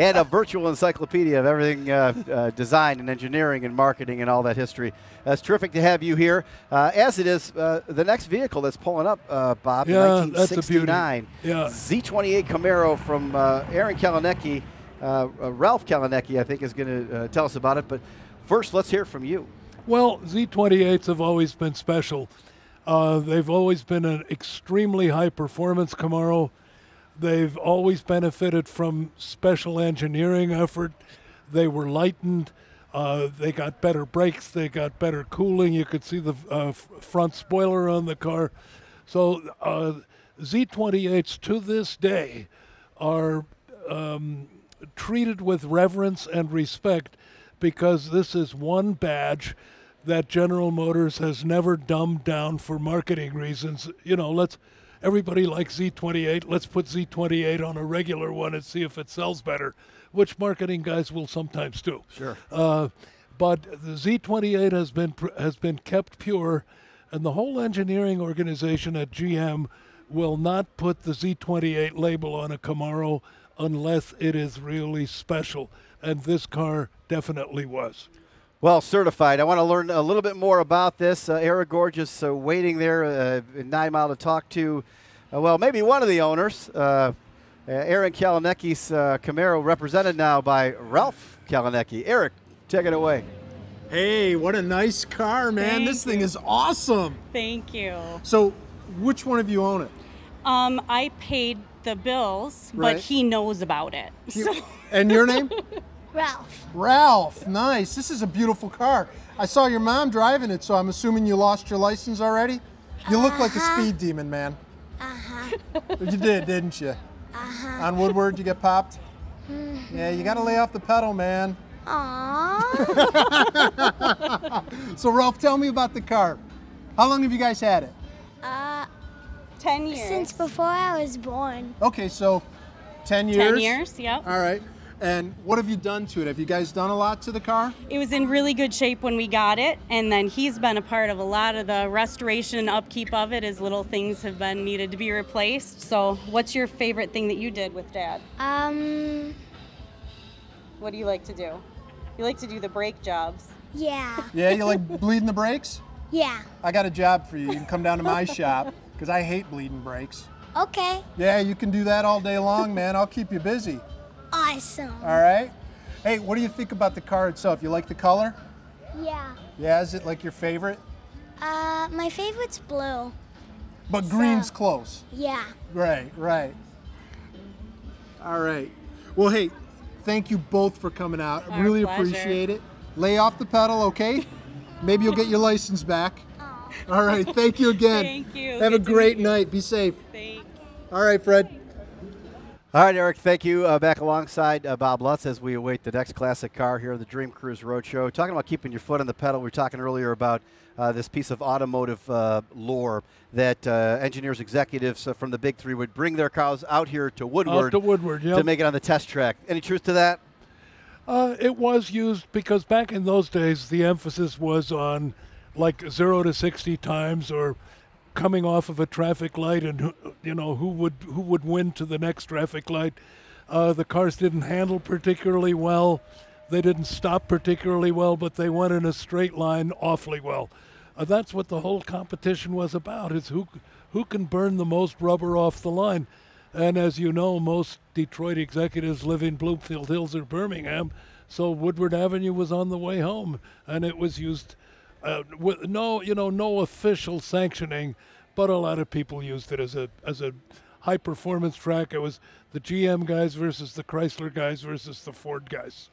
and a virtual encyclopedia of everything uh, uh, design and engineering and marketing and all that history. That's terrific to have you here. Uh, as it is, uh, the next vehicle that's pulling up, uh, Bob, yeah, in nineteen sixty-nine, that's a beauty. Yeah. Z twenty-eight Camaro from uh, Aaron Kalinecki. Uh, uh, Ralph Kalinecki, I think, is going to uh, tell us about it. But first, let's hear from you. Well, Z twenty-eights have always been special. Uh, they've always been an extremely high-performance Camaro. They've always benefited from special engineering effort. They were lightened. Uh, they got better brakes. They got better cooling. You could see the uh, front spoiler on the car. So uh, Z twenty-eights to this day are um, treated with reverence and respect, because this is one badge that General Motors has never dumbed down for marketing reasons. You know, let's... Everybody likes Z twenty-eight. Let's put Z twenty-eight on a regular one and see if it sells better, which marketing guys will sometimes do. Sure. Uh, but the Z twenty-eight has been has been kept pure, and the whole engineering organization at G M will not put the Z twenty-eight label on a Camaro unless it is really special, and this car definitely was. Well, certified. I want to learn a little bit more about this. Uh, Eric Gorges uh, waiting there uh, in Nine Mile to talk to, uh, well, maybe one of the owners. Uh, Aaron Kalinecki's uh, Camaro, represented now by Ralph Kalinecki. Eric, take it away. Hey, what a nice car, man. Thank this you. thing is awesome. Thank you. So which one of you own it? Um, I paid the bills, right. but he knows about it. You, so. And your name? Ralph. Ralph, nice. This is a beautiful car. I saw your mom driving it, so I'm assuming you lost your license already? You look uh-huh. like a speed demon, man. Uh-huh. You did, didn't you? Uh-huh. On Woodward, you get popped? Mm-hmm. Yeah, you gotta lay off the pedal, man. Aww. So, Ralph, tell me about the car. How long have you guys had it? Uh, ten years. Since before I was born. Okay, so ten years? Ten years, yep. All right. And what have you done to it? Have you guys done a lot to the car? It was in really good shape when we got it, and then he's been a part of a lot of the restoration and upkeep of it, as little things have been needed to be replaced. So what's your favorite thing that you did with Dad? Um. What do you like to do? You like to do the brake jobs. Yeah. Yeah, you like bleeding the brakes? Yeah. I got a job for you. You can come down to my shop, because I hate bleeding brakes. Okay. Yeah, you can do that all day long, man. I'll keep you busy. Awesome. All right. Hey, what do you think about the car itself? You like the color? Yeah. Yeah, is it like your favorite? Uh, my favorite's blue. But so, green's close. Yeah. Right, right. All right. Well, hey, thank you both for coming out. I really pleasure. appreciate it. Lay off the pedal, okay? Maybe you'll get your license back. Aww. All right, thank you again. Thank you. Have Good a great night. You. Be safe. Thanks. All right, Fred. All right, Eric, thank you. Uh, back alongside uh, Bob Lutz as we await the next classic car here on the Dream Cruise Roadshow. Talking about keeping your foot on the pedal, we were talking earlier about uh, this piece of automotive uh, lore that uh, engineers, executives uh, from the Big Three would bring their cars out here to Woodward, out to, Woodward yep. to make it on the test track. Any truth to that? Uh, it was used because back in those days, the emphasis was on like zero to sixty times, or coming off of a traffic light, and who, you know, who would who would win to the next traffic light. Uh, the cars didn't handle particularly well. They didn't stop particularly well, but they went in a straight line awfully well. Uh, that's what the whole competition was about, is who, who can burn the most rubber off the line. And as you know, most Detroit executives live in Bloomfield Hills or Birmingham, so Woodward Avenue was on the way home, and it was used uh, with no, you know, no official sanctioning, but a lot of people used it as a as a high performance track. It was the G M guys versus the Chrysler guys versus the Ford guys.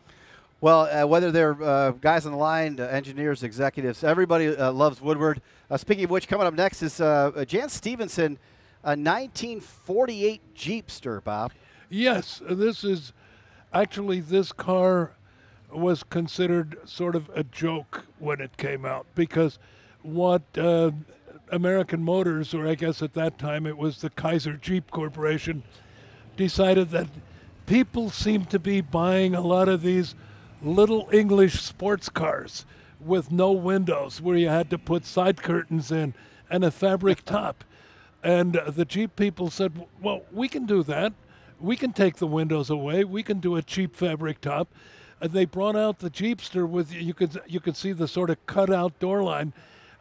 Well, uh, whether they're uh, guys on the line, uh, engineers, executives, everybody uh, loves Woodward. Uh, speaking of which, coming up next is uh, Jan Stevenson, a nineteen forty-eight Jeepster, Bob. Yes, this is actually, this car was considered sort of a joke when it came out, because what uh, American Motors, or I guess at that time it was the Kaiser Jeep Corporation, decided that people seemed to be buying a lot of these little English sports cars with no windows, where you had to put side curtains in and a fabric top. And uh, the Jeep people said, well, we can do that. We can take the windows away. We can do a cheap fabric top. And they brought out the Jeepster with, you could, you could see the sort of cut out door line.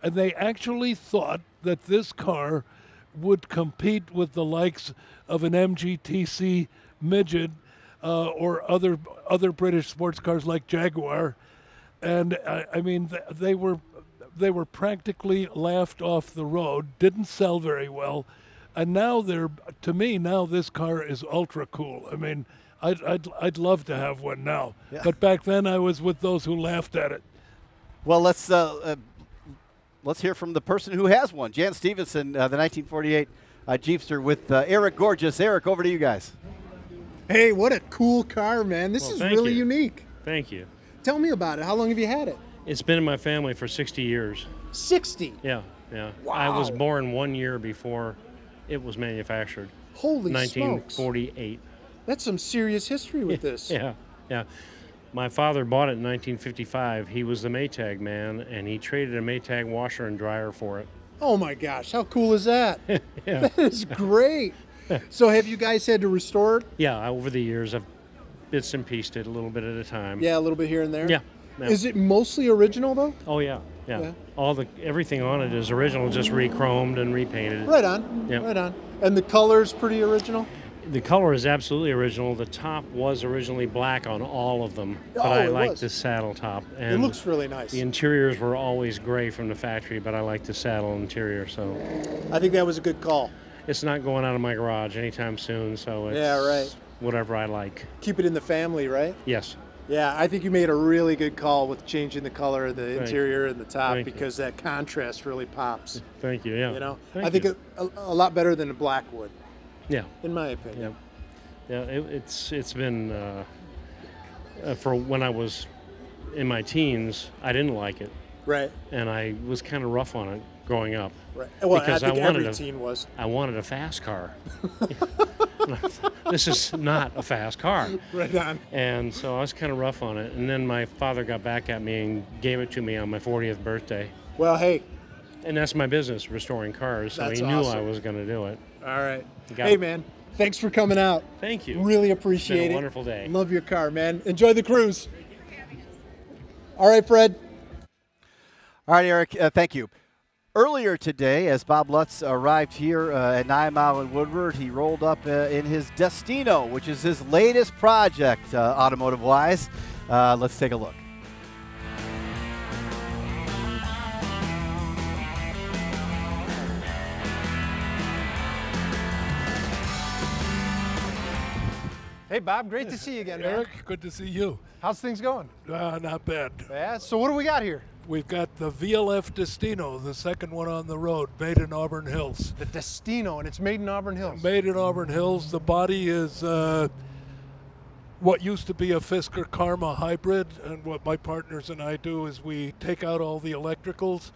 And they actually thought that this car would compete with the likes of an M G T C Midget, Uh, or other other British sports cars like Jaguar, and I, I mean th they were they were practically laughed off the road. Didn't sell very well, and now they're to me now this car is ultra cool. I mean, I'd I'd, I'd love to have one now, yeah. But back then I was with those who laughed at it. Well, let's uh, uh, let's hear from the person who has one, Jan Stevenson, uh, the nineteen forty-eight uh, Jeepster, with uh, Eric Gorges. Eric, over to you guys. Hey, what a cool car, man. This well, is really you. unique. Thank you. Tell me about it. How long have you had it? It's been in my family for sixty years. sixty? Yeah, yeah. Wow. I was born one year before it was manufactured. Holy nineteen forty-eight. Smokes. That's some serious history with yeah, this. Yeah, yeah. My father bought it in nineteen fifty-five. He was the Maytag man, and he traded a Maytag washer and dryer for it. Oh, my gosh. How cool is that? Yeah. That is great. So have you guys had to restore it? Yeah, over the years I've bits and pieced it a little bit at a time. Yeah, a little bit here and there? Yeah. yeah. Is it mostly original though? Oh yeah, yeah, yeah. All the everything on it is original, just re-chromed and repainted. Right on, yeah. right on. And the color's pretty original? The color is absolutely original. The top was originally black on all of them, but oh, I like the saddle top. And it looks really nice. The interiors were always gray from the factory, but I like the saddle interior, so. I think that was a good call. It's not going out of my garage anytime soon, so it's yeah, right. whatever I like. Keep it in the family, right? Yes. Yeah, I think you made a really good call with changing the color of the Thank interior you. and the top Thank because you. that contrast really pops. Thank you, yeah. You know, Thank I think it, a, a lot better than a black would. Yeah. In my opinion. Yeah, yeah it, it's, it's been, uh, uh, for when I was in my teens, I didn't like it. Right. And I was kind of rough on it growing up. Right. Well, because I, think I wanted every teen a, was. I wanted a fast car. This is not a fast car. Right on. And so I was kind of rough on it. And then my father got back at me and gave it to me on my fortieth birthday. Well, hey. And that's my business, restoring cars. So that's he knew awesome. I was going to do it. All right. Got hey, it. man. Thanks for coming out. Thank you. Really appreciate it. It's been a wonderful day. Love your car, man. Enjoy the cruise. Thank you for having us. All right, Fred. All right, Eric. Uh, thank you. Earlier today, as Bob Lutz arrived here uh, at Nine Mile and Woodward, he rolled up uh, in his Destino, which is his latest project, uh, automotive-wise. Uh, let's take a look. Hey, Bob, great to see you again, man. Eric, good to see you. How's things going? Uh, not bad. Yeah, so what do we got here? We've got the V L F Destino, the second one on the road, made in Auburn Hills. The Destino, and it's made in Auburn Hills. Made in Auburn Hills. The body is uh, what used to be a Fisker Karma hybrid, and what my partners and I do is we take out all the electricals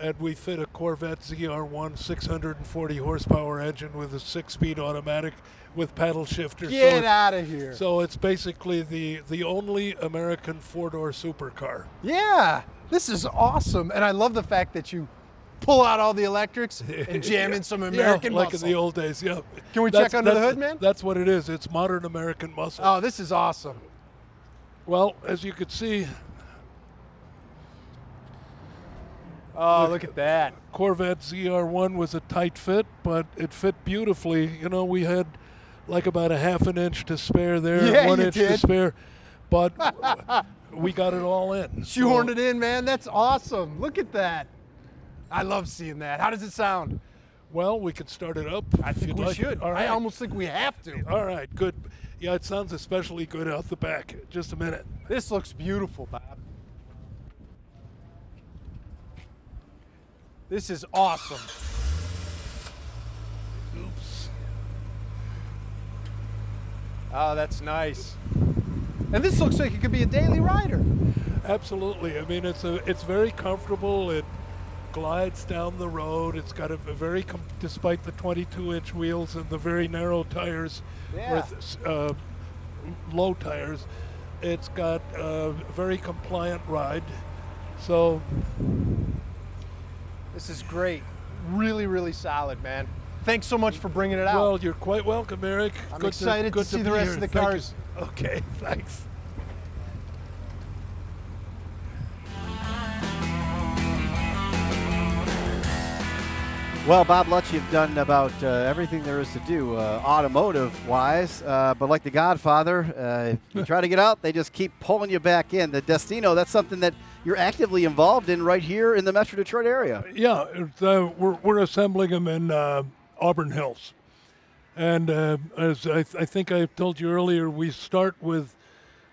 and we fit a Corvette Z R one six hundred forty horsepower engine with a six-speed automatic with paddle shifters. Get so out of here. So it's basically the, the only American four-door supercar. Yeah. This is awesome, and I love the fact that you pull out all the electrics and jam yeah. in some American yeah, like muscle. Like in the old days, yeah. Can we that's, check under the hood, man? That's what it is. It's modern American muscle. Oh, this is awesome. Well, as you can see. Oh, look, look at that. Corvette Z R one was a tight fit, but it fit beautifully. You know, we had like about a half an inch to spare there, yeah, one inch did. to spare, but we got it all in. Shoehorned so. it in, man. That's awesome. Look at that. I love seeing that. How does it sound? Well, we could start it up. I think we like. should. All right. I almost think we have to. All right, good. Yeah, it sounds especially good out the back. Just a minute. This looks beautiful, Bob. This is awesome. Oops. Oh, that's nice. And this looks like it could be a daily rider. Absolutely. I mean, it's a it's very comfortable. It glides down the road. It's got a, a very, com despite the twenty-two inch wheels and the very narrow tires, yeah. with uh, low tires, it's got a very compliant ride. So this is great. Really, really solid, man. Thanks so much for bringing it out. Well, you're quite welcome, Eric. I'm good excited to, good to, to see the rest here. of the Thank cars. You. Okay, thanks. Well, Bob Lutz, you've done about uh, everything there is to do uh, automotive-wise, uh, but like the Godfather, uh, if you try to get out, they just keep pulling you back in. The Destino, that's something that you're actively involved in right here in the Metro Detroit area. Yeah, uh, we're, we're assembling them in uh, Auburn Hills. And uh, as I, th I think I told you earlier, we start with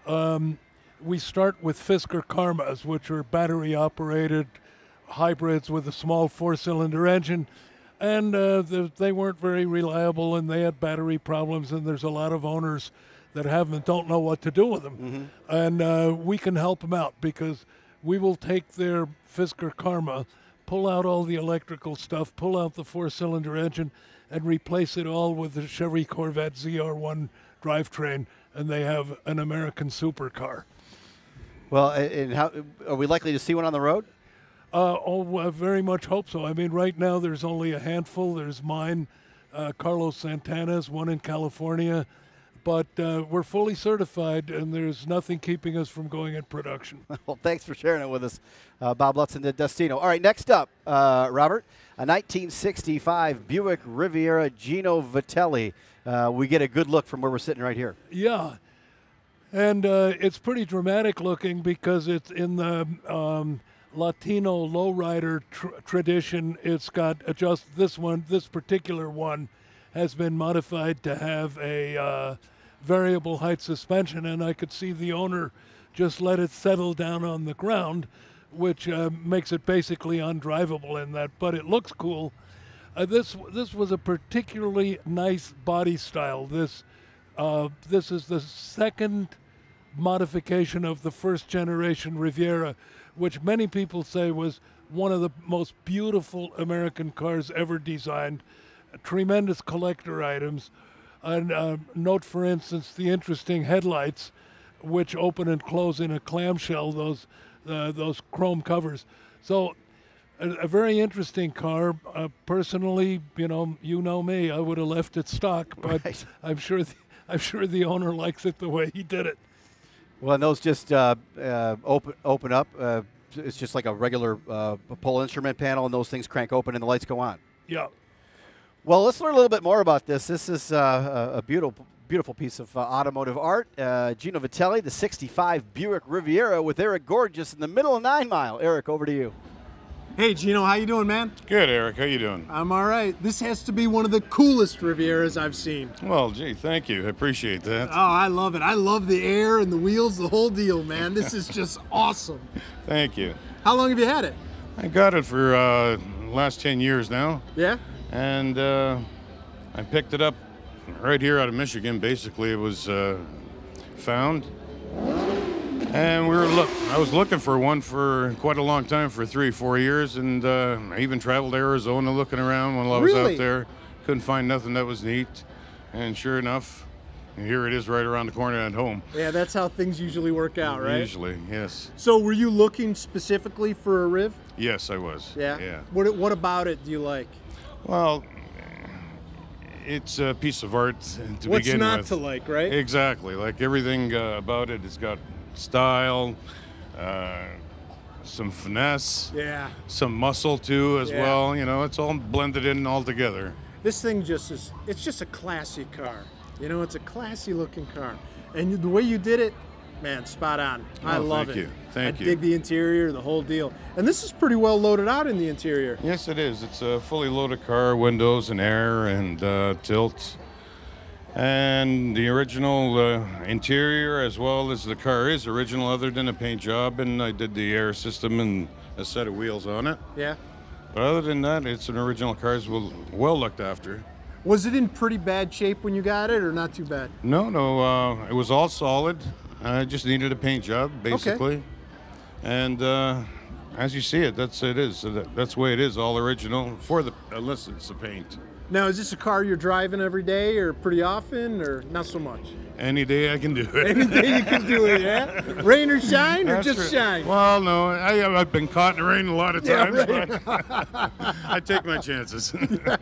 um, we start with Fisker Karmas, which are battery-operated hybrids with a small four-cylinder engine, and uh, the, they weren't very reliable, and they had battery problems, and there's a lot of owners that have them don't know what to do with them. Mm-hmm. And uh, we can help them out because we will take their Fisker Karma, pull out all the electrical stuff, pull out the four-cylinder engine, and replace it all with the Chevy Corvette Z R one drivetrain, and they have an American supercar. Well, and how, are we likely to see one on the road? Uh, oh, I very much hope so. I mean, right now there's only a handful. There's mine, uh, Carlos Santana's, one in California. But uh, we're fully certified, and there's nothing keeping us from going in production. Well, thanks for sharing it with us, uh, Bob Lutz and the Destino. All right, next up, uh, Robert, a nineteen sixty-five Buick Riviera Gino Vitelli. Uh, we get a good look from where we're sitting right here. Yeah, and uh, it's pretty dramatic looking because it's in the um, – Latino lowrider tr tradition. It's got adjust this one. This particular one has been modified to have a uh, variable height suspension, and I could see the owner just let it settle down on the ground, which uh, makes it basically undrivable in that. But it looks cool. Uh, this this was a particularly nice body style. This uh, this is the second modification of the first generation Riviera, which many people say was one of the most beautiful American cars ever designed. Tremendous collector items. And uh, note, for instance, the interesting headlights, which open and close in a clamshell, those, uh, those chrome covers. So a, a very interesting car. Uh, personally, you know, you know me, I would have left it stock, but right. I'm, sure the, I'm sure the owner likes it the way he did it. Well, and those just uh, uh, open open up. Uh, it's just like a regular uh, pull instrument panel, and those things crank open, and the lights go on. Yeah. Well, let's learn a little bit more about this. This is uh, a beautiful, beautiful piece of uh, automotive art. Uh, Gino Vitelli, the sixty-five Buick Riviera with Eric Gorges in the middle of Nine Mile. Eric, over to you. Hey, Gino, how you doing, man? Good, Eric. How you doing? I'm all right. This has to be one of the coolest Rivieras I've seen. Well, gee, thank you. I appreciate that. Oh, I love it. I love the air and the wheels, the whole deal, man. This is just awesome. Thank you. How long have you had it? I got it for uh, the last ten years now. Yeah? And uh, I picked it up right here out of Michigan. Basically, it was uh, found. And we were look. I was looking for one for quite a long time, for three, four years, and uh, I even traveled to Arizona looking around while I was really? out there. Couldn't find nothing that was neat, and sure enough, here it is right around the corner at home. Yeah, that's how things usually work out, right? Usually, yes. So, were you looking specifically for a Riv? Yes, I was. Yeah. Yeah. What What about it do you like? Well, it's a piece of art to What's begin with. What's not to like, right? Exactly. Like everything uh, about it, it's got style, uh, some finesse, yeah, some muscle too as yeah. well. You know, it's all blended in all together. This thing just is—it's just a classy car. You know, it's a classy looking car. And the way you did it, man, spot on. Oh, I love thank it. You. Thank I you. I dig the interior, the whole deal. And this is pretty well loaded out in the interior. Yes, it is. It's a fully loaded car, windows and air and uh, tilts. And the original uh, interior, as well as the car, is original other than a paint job. And I did the air system and a set of wheels on it. Yeah. But other than that, it's an original car. It's well, well looked after. Was it in pretty bad shape when you got it, or not too bad? No, no. Uh, it was all solid. I just needed a paint job, basically. Okay. And uh, as you see it, that's it is. That's the way it is. All original, for the unless it's the paint. Now, is this a car you're driving every day, or pretty often, or not so much? Any day I can do it. Any day you can do it, yeah? Rain or shine, or That's just true. Shine? Well, no, I, I've been caught in the rain a lot of times, yeah, right. But I take my chances. Yeah.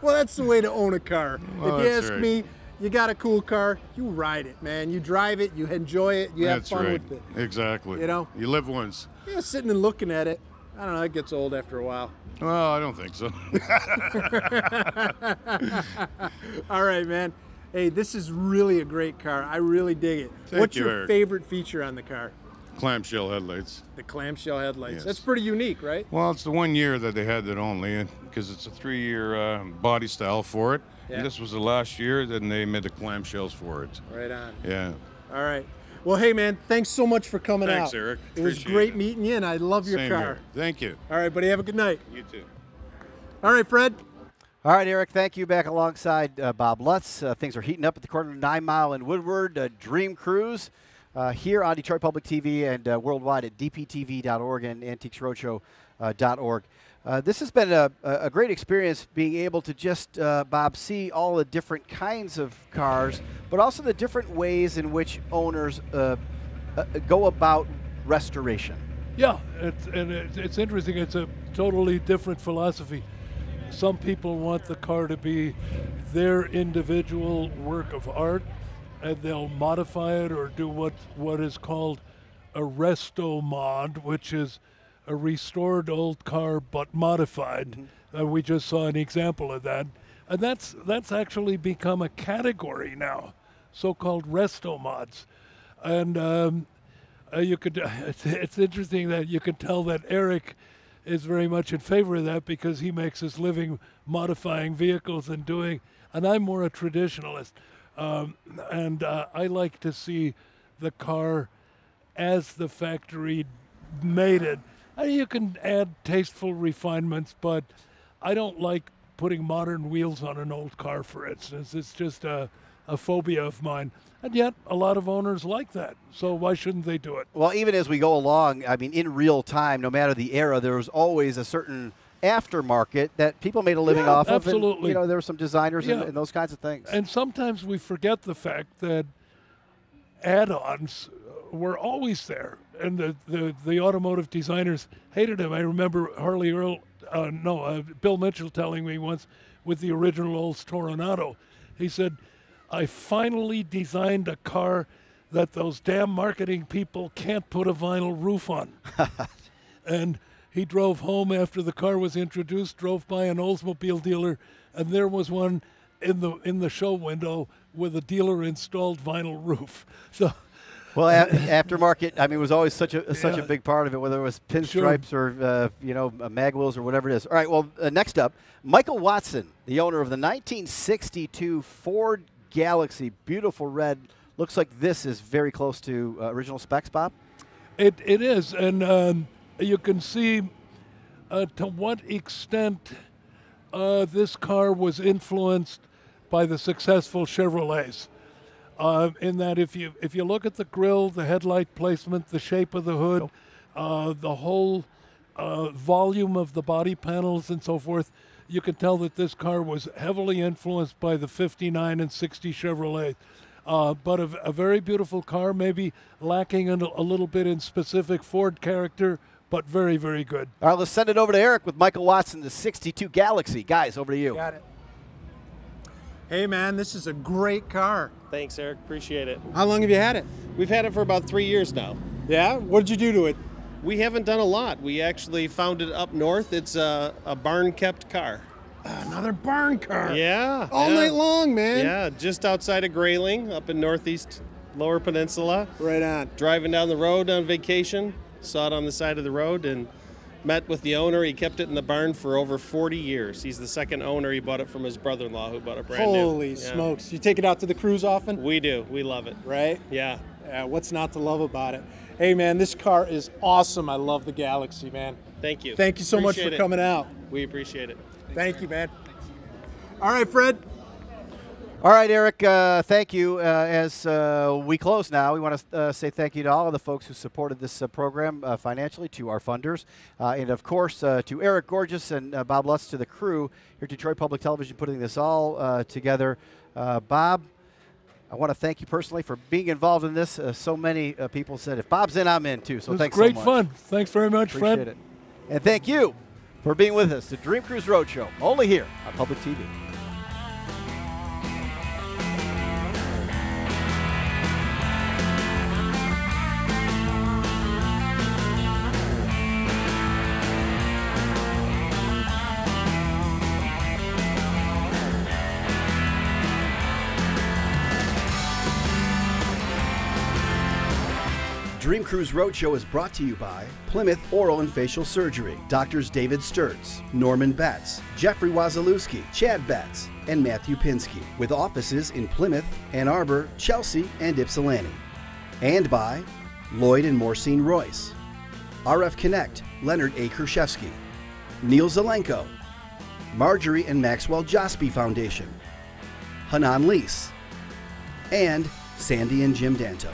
Well, that's the way to own a car. Well, if you ask right. me, you got a cool car, you ride it, man. You drive it, you enjoy it, you have that's fun right. with it. Exactly. You know? You live once. Yeah, sitting and looking at it. I don't know, it gets old after a while. Well, I don't think so. All right, man. Hey, this is really a great car. I really dig it. Thank What's you, your Eric. favorite feature on the car? Clamshell headlights. The clamshell headlights. Yes. That's pretty unique, right? Well, it's the one year that they had that only, because it's a three-year uh, body style for it. Yeah. And this was the last year that they made the clamshells for it. Right on. Yeah. All right. Well, hey, man, thanks so much for coming thanks, out. Thanks, Eric. It Appreciate was great it. meeting you, and I love your Same car. Here. Thank you. All right, buddy, have a good night. You too. All right, Fred. All right, Eric, thank you. Back alongside uh, Bob Lutz. Uh, things are heating up at the corner of Nine Mile and Woodward. Uh, Dream Cruise uh, here on Detroit Public T V and uh, worldwide at D P T V dot org and Antiques Roadshow dot org. Uh, this has been a, a great experience being able to just, uh, Bob, see all the different kinds of cars, but also the different ways in which owners uh, uh, go about restoration. Yeah, it's, and it's, it's interesting. It's a totally different philosophy. Some people want the car to be their individual work of art, and they'll modify it or do what what is called a resto mod, which is a restored old car but modified. Mm-hmm. Uh, we just saw an example of that, and that's that's actually become a category now, so-called resto mods. And um, uh, you could it's, it's interesting that you can tell that Eric is very much in favor of that, because he makes his living modifying vehicles and doing, and I'm more a traditionalist, um, and uh, I like to see the car as the factory made it. You can add tasteful refinements, but I don't like putting modern wheels on an old car, for instance. It's just a, a phobia of mine. And yet, a lot of owners like that, so why shouldn't they do it? Well, even as we go along, I mean, in real time, no matter the era, there was always a certain aftermarket that people made a living yeah, off absolutely. of. Absolutely. You know, there were some designers yeah. and, and those kinds of things. And sometimes we forget the fact that add-ons were always there. And the, the, the automotive designers hated them. I remember Harley Earl, uh, no, uh, Bill Mitchell telling me once with the original old Toronado, he said, I finally designed a car that those damn marketing people can't put a vinyl roof on. And he drove home after the car was introduced, drove by an Oldsmobile dealer, and there was one in the, in the show window with a dealer-installed vinyl roof. So. Well, aftermarket, I mean, was always such a such yeah. a big part of it, whether it was pinstripes sure. or, uh, you know, mag wheels or whatever it is. All right, well, uh, next up, Michael Watson, the owner of the nineteen sixty-two Ford Galaxy, beautiful red. Looks like this is very close to uh, original specs, Bob? It, it is, and um, you can see uh, to what extent uh, this car was influenced by the successful Chevrolets. Uh, in that, if you if you look at the grille, the headlight placement, the shape of the hood, uh, the whole uh, volume of the body panels and so forth, you can tell that this car was heavily influenced by the fifty-nine and sixty Chevrolet. Uh, but a, a very beautiful car, maybe lacking a, a little bit in specific Ford character, but very, very good. All right, let's send it over to Eric with Michael Watson, the sixty-two Galaxy. Guys, over to you. Got it. Hey, man, this is a great car. Thanks, Eric. Appreciate it. How long have you had it? We've had it for about three years now. Yeah? What did you do to it? We haven't done a lot. We actually found it up north. It's a, a barn-kept car. Another barn car. Yeah. All yeah. night long, man. Yeah, just outside of Grayling, up in northeast Lower Peninsula. Right on. Driving down the road on vacation, saw it on the side of the road and met with the owner. He kept it in the barn for over forty years. He's the second owner. He bought it from his brother-in-law who bought it brand Holy new. Holy smokes. Yeah. You take it out to the cruise often? We do. We love it. Right? Yeah. Yeah. What's not to love about it? Hey, man, this car is awesome. I love the Galaxy, man. Thank you. Thank you so appreciate much for it. coming out. We appreciate it. Thanks, thank Eric. you, man. Thanks. All right, Fred. All right, Eric, uh, thank you. Uh, as uh, we close now, we want to uh, say thank you to all of the folks who supported this uh, program uh, financially, to our funders, uh, and, of course, uh, to Eric Gorges and uh, Bob Lutz, to the crew here at Detroit Public Television putting this all uh, together. Uh, Bob, I want to thank you personally for being involved in this. Uh, so many uh, people said, if Bob's in, I'm in, too. So thanks so much. It was great fun. Thanks very much, Fred. Appreciate it. And thank you for being with us. The Dream Cruise Roadshow, only here on Public T V. Dream Cruise Roadshow is brought to you by Plymouth Oral and Facial Surgery, Doctors David Sturtz, Norman Betts, Jeffrey Wazalewski, Chad Betts, and Matthew Pinsky, with offices in Plymouth, Ann Arbor, Chelsea, and Ypsilanti. And by Lloyd and Morsine Royce, R F Connect, Leonard A. Kershevsky, Neil Zelenko, Marjorie and Maxwell Jospie Foundation, Hanan Leese, and Sandy and Jim Danto.